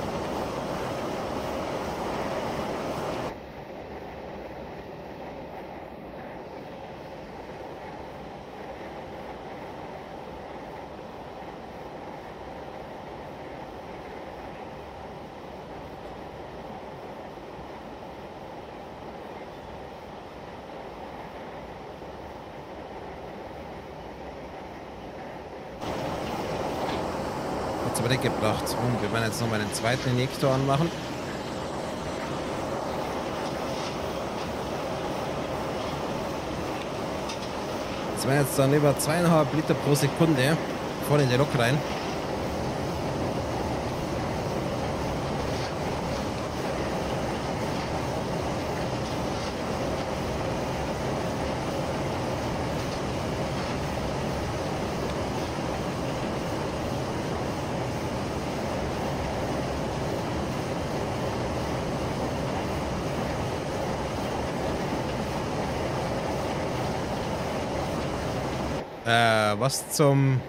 Gebracht. Und wir werden jetzt nochmal den zweiten Injektor anmachen. Das wären jetzt dann über zweieinhalb Liter pro Sekunde voll in die Lok rein. Was zum...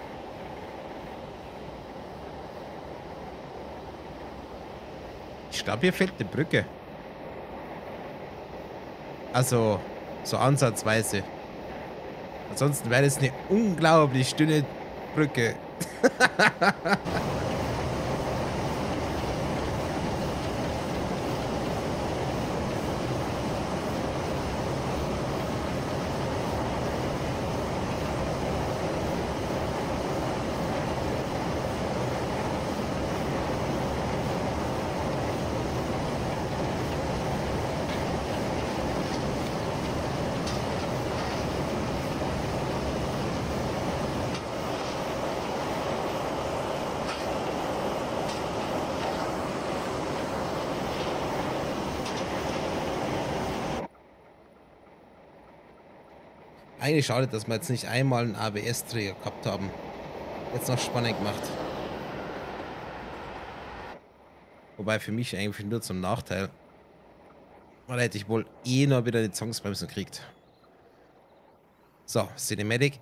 Ich glaube, hier fehlt eine Brücke. Also, so ansatzweise. Ansonsten wäre es eine unglaublich dünne Brücke. Eigentlich schade, dass wir jetzt nicht einmal einen A B S-Träger gehabt haben. Jetzt noch spannend gemacht. Wobei für mich eigentlich nur zum Nachteil. Weil hätte ich wohl eh noch wieder die Zwangsbremsen gekriegt. So, Cinematic.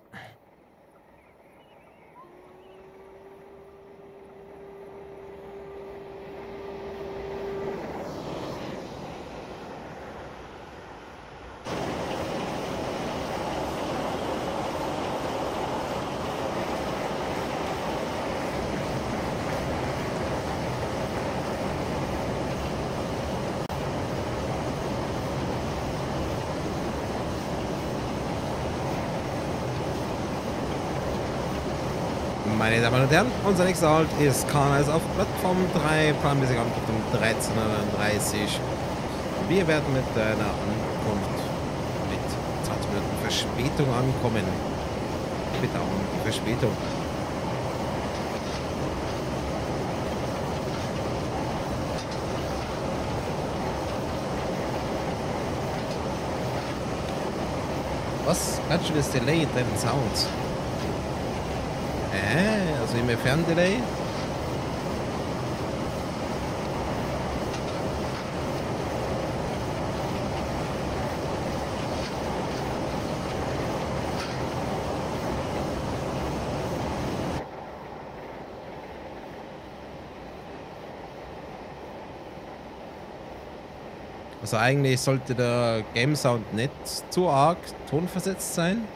Meine Damen und Herren, unser nächster Halt ist Carlisle auf Plattform drei, planmäßig am dreizehn Uhr neununddreißig. Wir werden mit einer Ankunft mit zwanzig Minuten Verspätung ankommen. Bitte um die Verspätung. Was? Ganz schönes Delay in deinem Sound. Also im Ferndelay. Also eigentlich sollte der Game Sound nicht zu arg tonversetzt sein.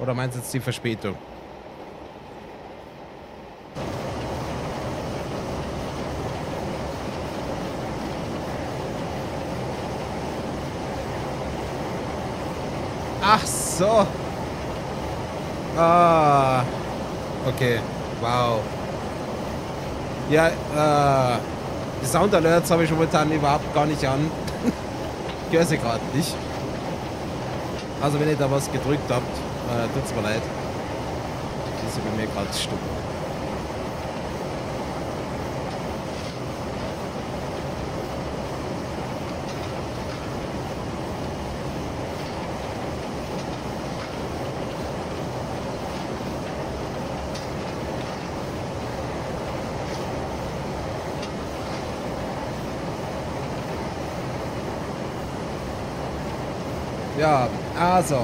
Oder meinst du jetzt die Verspätung? Ach so. Ah. Okay. Wow. Ja, äh, die Sound Alerts habe ich momentan überhaupt gar nicht an. Ich höre sie gerade nicht. Also wenn ihr da was gedrückt habt, äh, tut's mir leid. Die sind bei mir gerade stumm. Ja, also,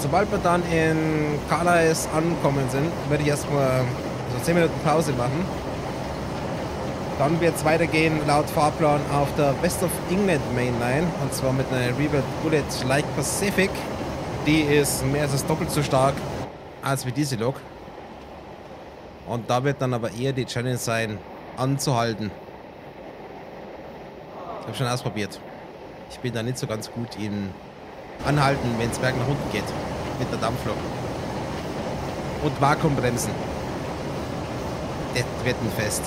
sobald wir dann in Carlisle angekommen sind, werde ich erstmal so zehn Minuten Pause machen. Dann wird es weitergehen laut Fahrplan auf der West of England Mainline, und zwar mit einer River Bullet Like Pacific. Die ist mehr als doppelt so stark als wie diese Lok. Und da wird dann aber eher die Challenge sein, anzuhalten. Ich habe schon ausprobiert. Ich bin da nicht so ganz gut in anhalten, wenn es berg nach unten geht. Mit der Dampflok. Und Vakuumbremsen. Das wird ein Fest.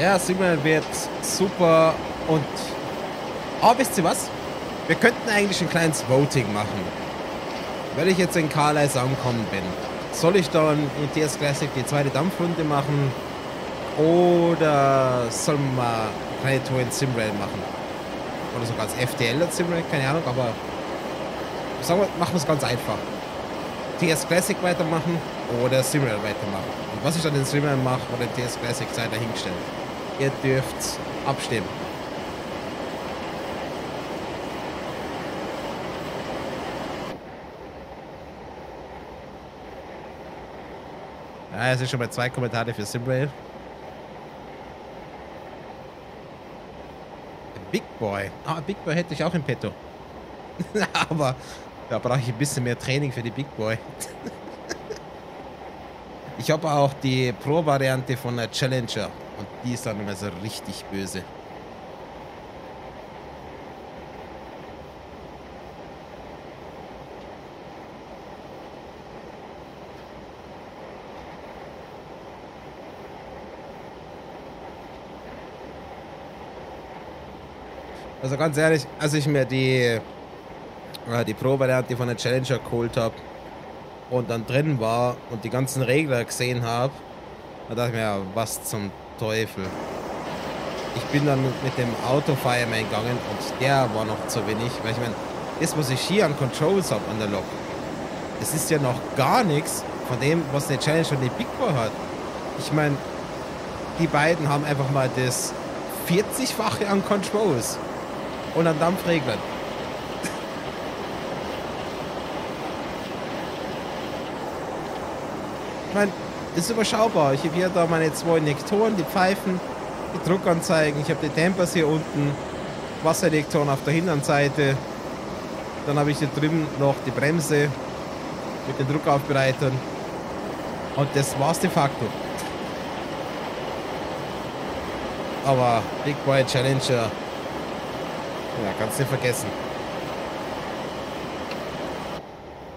Ja, SimRail wird super und... Oh, wisst ihr was? Wir könnten eigentlich ein kleines Voting machen. Wenn ich jetzt in Carlisle angekommen bin, soll ich dann in T S Classic die zweite Dampfrunde machen oder soll man eine Tour in SimRail machen? Oder sogar als F D L als SimRail, keine Ahnung, aber... Sagen wir, machen wir es ganz einfach. T S Classic weitermachen oder SimRail weitermachen. Und was ich dann in SimRail mache oder in T S Classic, sei dahingestellt. Ihr dürft abstimmen. Ja, es sind schon mal zwei Kommentare für SimRail. Big Boy. Ah, Big Boy hätte ich auch im Petto. Aber da brauche ich ein bisschen mehr Training für die Big Boy. Ich habe auch die Pro-Variante von der Challenger. Und die ist dann immer so richtig böse. Also ganz ehrlich, als ich mir die, äh, die Pro-Variante von der Challenger geholt habe und dann drin war und die ganzen Regler gesehen habe, da dachte ich mir, ja, was zum Teufel. Ich bin dann mit dem Auto-Fireman gegangen und der war noch zu wenig, weil ich meine, das, was ich hier an Controls habe an der Lok, das ist ja noch gar nichts von dem, was eine Challenge und die Big Boy hat. Ich meine, die beiden haben einfach mal das vierzigfache an Controls und an Dampfreglern. Ich meine, das ist überschaubar. Ich habe hier da meine zwei Injektoren, die Pfeifen, die Druckanzeigen. Ich habe die Dampers hier unten, Wasserdetektoren auf der Hinternseite. Dann habe ich hier drüben noch die Bremse mit den Druckaufbereitern. Und das war's de facto. Aber Big Boy Challenger, ja, kannst du nicht vergessen.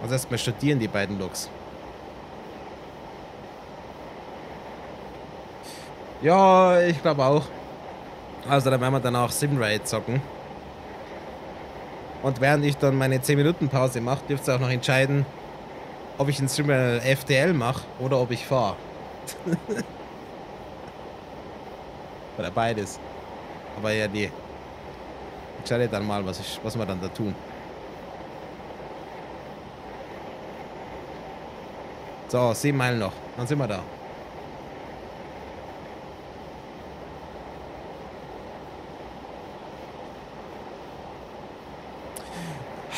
Also erstmal studieren die beiden Looks. Ja, ich glaube auch. Also dann werden wir dann auch SimRail zocken. Und während ich dann meine zehn Minuten Pause mache, dürft ihr auch noch entscheiden, ob ich ein SimRail F D L mache oder ob ich fahre. Oder beides. Aber ja, nee. Ich schaue dann mal, was, ich, was wir dann da tun. So, sieben Meilen noch. Dann sind wir da.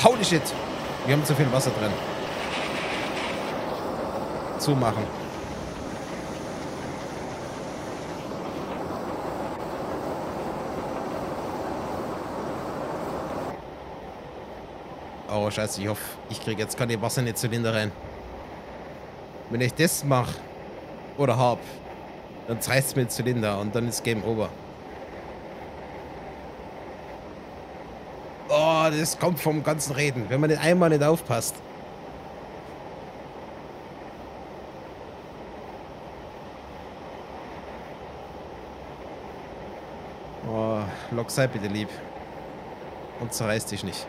Holy shit! Wir haben zu viel Wasser drin. Zumachen. Oh, scheiße, ich hoffe, ich kriege jetzt keine Wasser in den Zylinder rein. Wenn ich das mache oder hab, dann zerreißt es mir den Zylinder und dann ist Game Over. Oh, das kommt vom ganzen Reden, wenn man den einmal nicht aufpasst. Oh, Lok, sei bitte lieb. Und zerreiß dich nicht.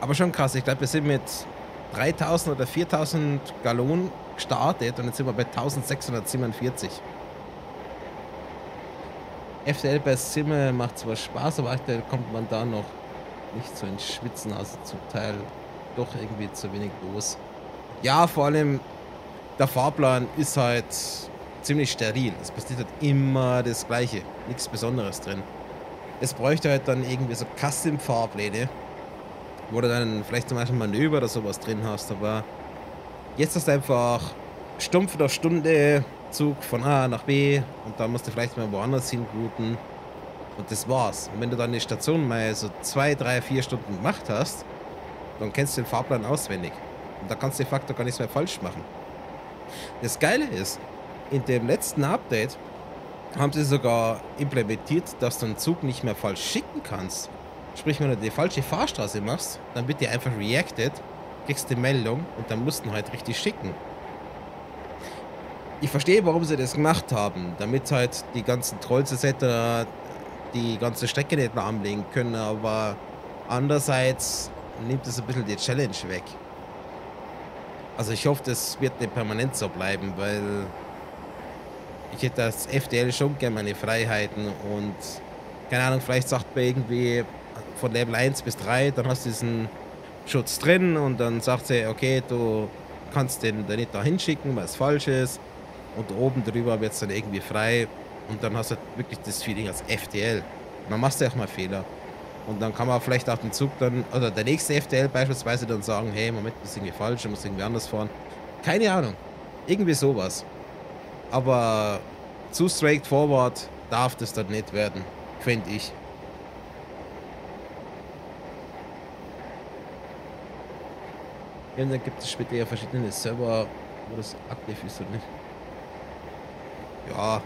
Aber schon krass, ich glaube, wir sind mit dreitausend oder viertausend Gallonen gestartet und jetzt sind wir bei eintausendsechshundertsiebenundvierzig. F T L bei Simme macht zwar Spaß, aber aktuell kommt man da noch nicht so ins Schwitzen, also zum Teil doch irgendwie zu wenig los. Ja, vor allem der Fahrplan ist halt ziemlich steril. Es passiert halt immer das Gleiche, nichts Besonderes drin. Es bräuchte halt dann irgendwie so Custom-Fahrpläne, wo du dann vielleicht zum Beispiel Manöver oder sowas drin hast, aber jetzt ist einfach stumpf auf Stunde Zug von A nach B und dann musst du vielleicht mal woanders hinrouten und das war's. Und wenn du dann die Station mal so zwei, drei, vier Stunden gemacht hast, dann kennst du den Fahrplan auswendig und da kannst du de facto gar nichts mehr falsch machen. Das Geile ist, in dem letzten Update haben sie sogar implementiert, dass du einen Zug nicht mehr falsch schicken kannst. Sprich, wenn du die falsche Fahrstraße machst, dann wird dir einfach reacted, kriegst die Meldung und dann musst du halt richtig schicken. Ich verstehe, warum sie das gemacht haben, damit halt die ganzen Trolls et cetera die ganze Strecke nicht mehr anlegen können, aber andererseits nimmt es ein bisschen die Challenge weg. Also ich hoffe, das wird nicht permanent so bleiben, weil ich hätte als F D L schon gerne meine Freiheiten und keine Ahnung, vielleicht sagt man irgendwie von Level eins bis drei, dann hast du diesen Schutz drin und dann sagt sie, okay, du kannst den da nicht dahin schicken, weil es falsch ist. Und oben drüber wird es dann irgendwie frei und dann hast du wirklich das Feeling als F T L. Und dann machst du auch mal Fehler. Und dann kann man vielleicht auch den Zug dann, oder der nächste F T L beispielsweise dann sagen, hey, Moment, das ist irgendwie falsch, du musst irgendwie anders fahren. Keine Ahnung, irgendwie sowas. Aber zu straightforward darf das dann nicht werden. Finde ich. Ja, und dann gibt es später ja verschiedene Server, wo das aktiv ist oder nicht. Ja,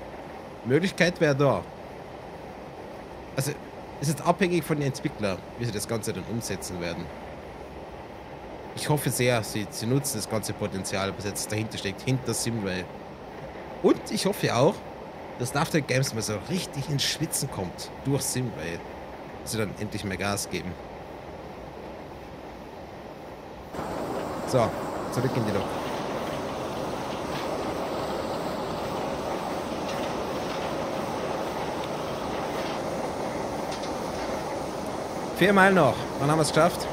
Möglichkeit wäre da. Also, es ist abhängig von den Entwicklern, wie sie das Ganze dann umsetzen werden. Ich hoffe sehr, sie, sie nutzen das ganze Potenzial, was jetzt dahinter steckt, hinter SimRail. Und ich hoffe auch, dass nach den Games mal so richtig ins Schwitzen kommt, durch SimRail, dass sie dann endlich mehr Gas geben. So, zurück in die Lok. Vier Meilen noch, wann haben wir es geschafft?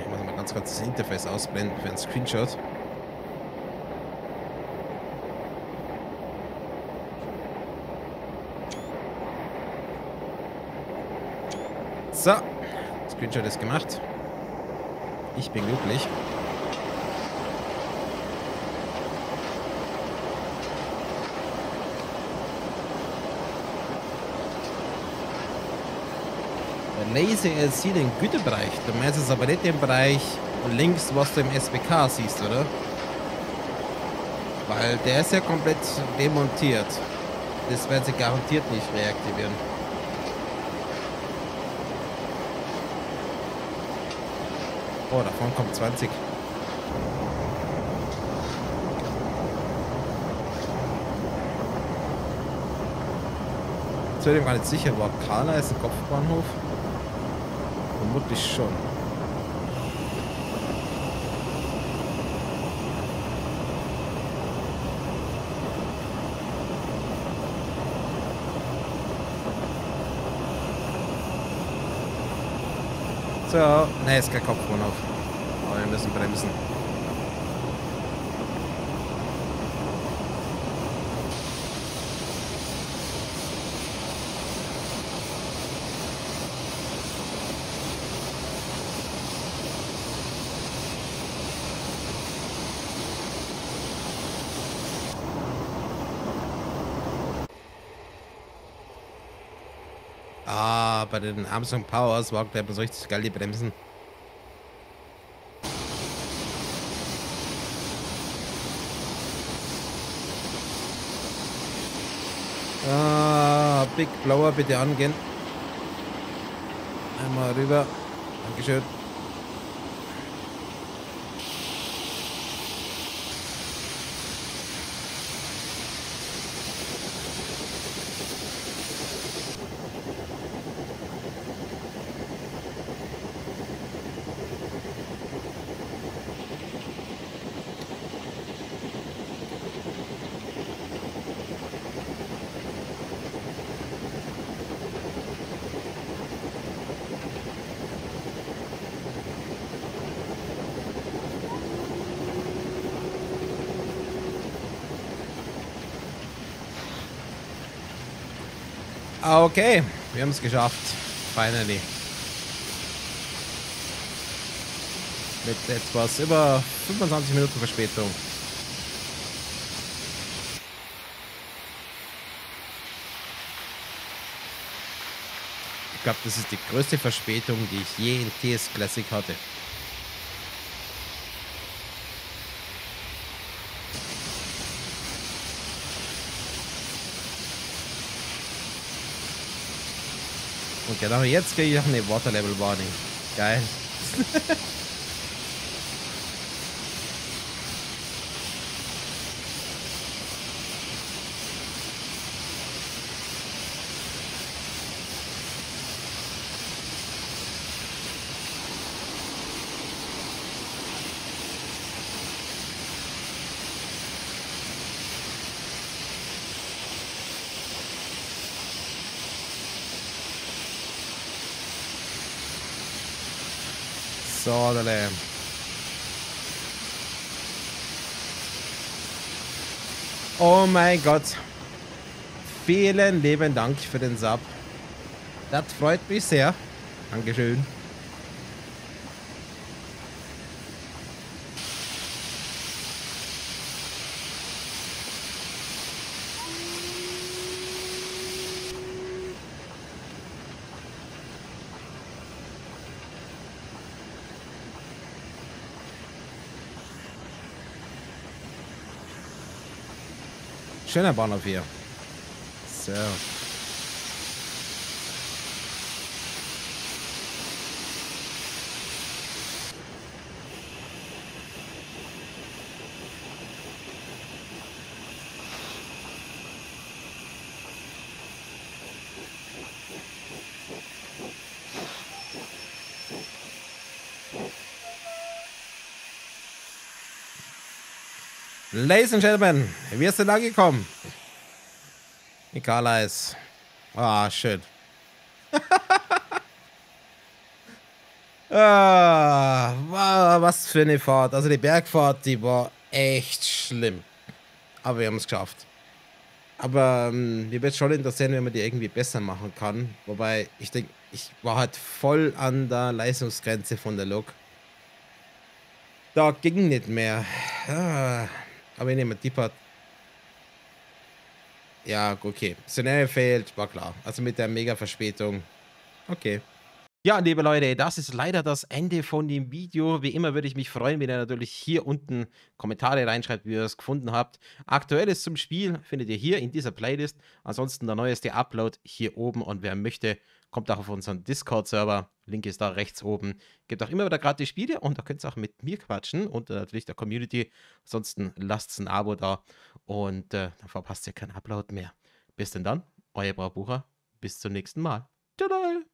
Ich muss mal ganz kurz das Interface ausblenden für einen Screenshot. So, Screenshot ist gemacht. Ich bin glücklich. Lazy L C den Güterbereich. Du meinst jetzt aber nicht den Bereich links, was du im S B K siehst, oder? Weil der ist ja komplett demontiert. Das werden sie garantiert nicht reaktivieren. Oh, davon kommt zwanzig. Ich bin mir gar nicht sicher, war Carlisle ist ein Kopfbahnhof? Vermutlich schon. So, ne, ist kein Kopfbahnhof. Aber wir müssen bremsen. Bei den Armstrong Powers war man so richtig geil die Bremsen. Ah, Big Blower bitte angehen. Einmal rüber. Dankeschön. Okay, wir haben es geschafft. Finally. Mit etwas über fünfundzwanzig Minuten Verspätung. Ich glaube, das ist die größte Verspätung, die ich je in T S Classic hatte. Und genau jetzt kriege ich noch eine Water Level Warning. Geil. So, dale. Oh mein Gott. Vielen lieben Dank für den Sub. Das freut mich sehr. Dankeschön. Schöner Bahnhof hier. So. Ladies and Gentlemen, wir sind angekommen. In Carlisle. Ah, schön. Ah, was für eine Fahrt. Also die Bergfahrt, die war echt schlimm. Aber wir haben es geschafft. Aber ähm, mir wird schon interessieren, wenn man die irgendwie besser machen kann. Wobei, ich denke, ich war halt voll an der Leistungsgrenze von der Lok. Da ging nicht mehr. Ah, aber ich nehme die Part. Ja, okay. Szenario fehlt, war klar. Also mit der Mega-Verspätung. Okay. Ja, liebe Leute, das ist leider das Ende von dem Video. Wie immer würde ich mich freuen, wenn ihr natürlich hier unten Kommentare reinschreibt, wie ihr es gefunden habt. Aktuelles zum Spiel findet ihr hier in dieser Playlist. Ansonsten der neueste Upload hier oben. Und wer möchte, kommt auch auf unseren Discord-Server. Link ist da rechts oben. Gebt auch immer wieder gratis Spiele und da könnt ihr auch mit mir quatschen und natürlich der Community. Ansonsten lasst ein Abo da und äh, dann verpasst ihr keinen Upload mehr. Bis denn dann, euer Braubucher. Bis zum nächsten Mal. Tschüss.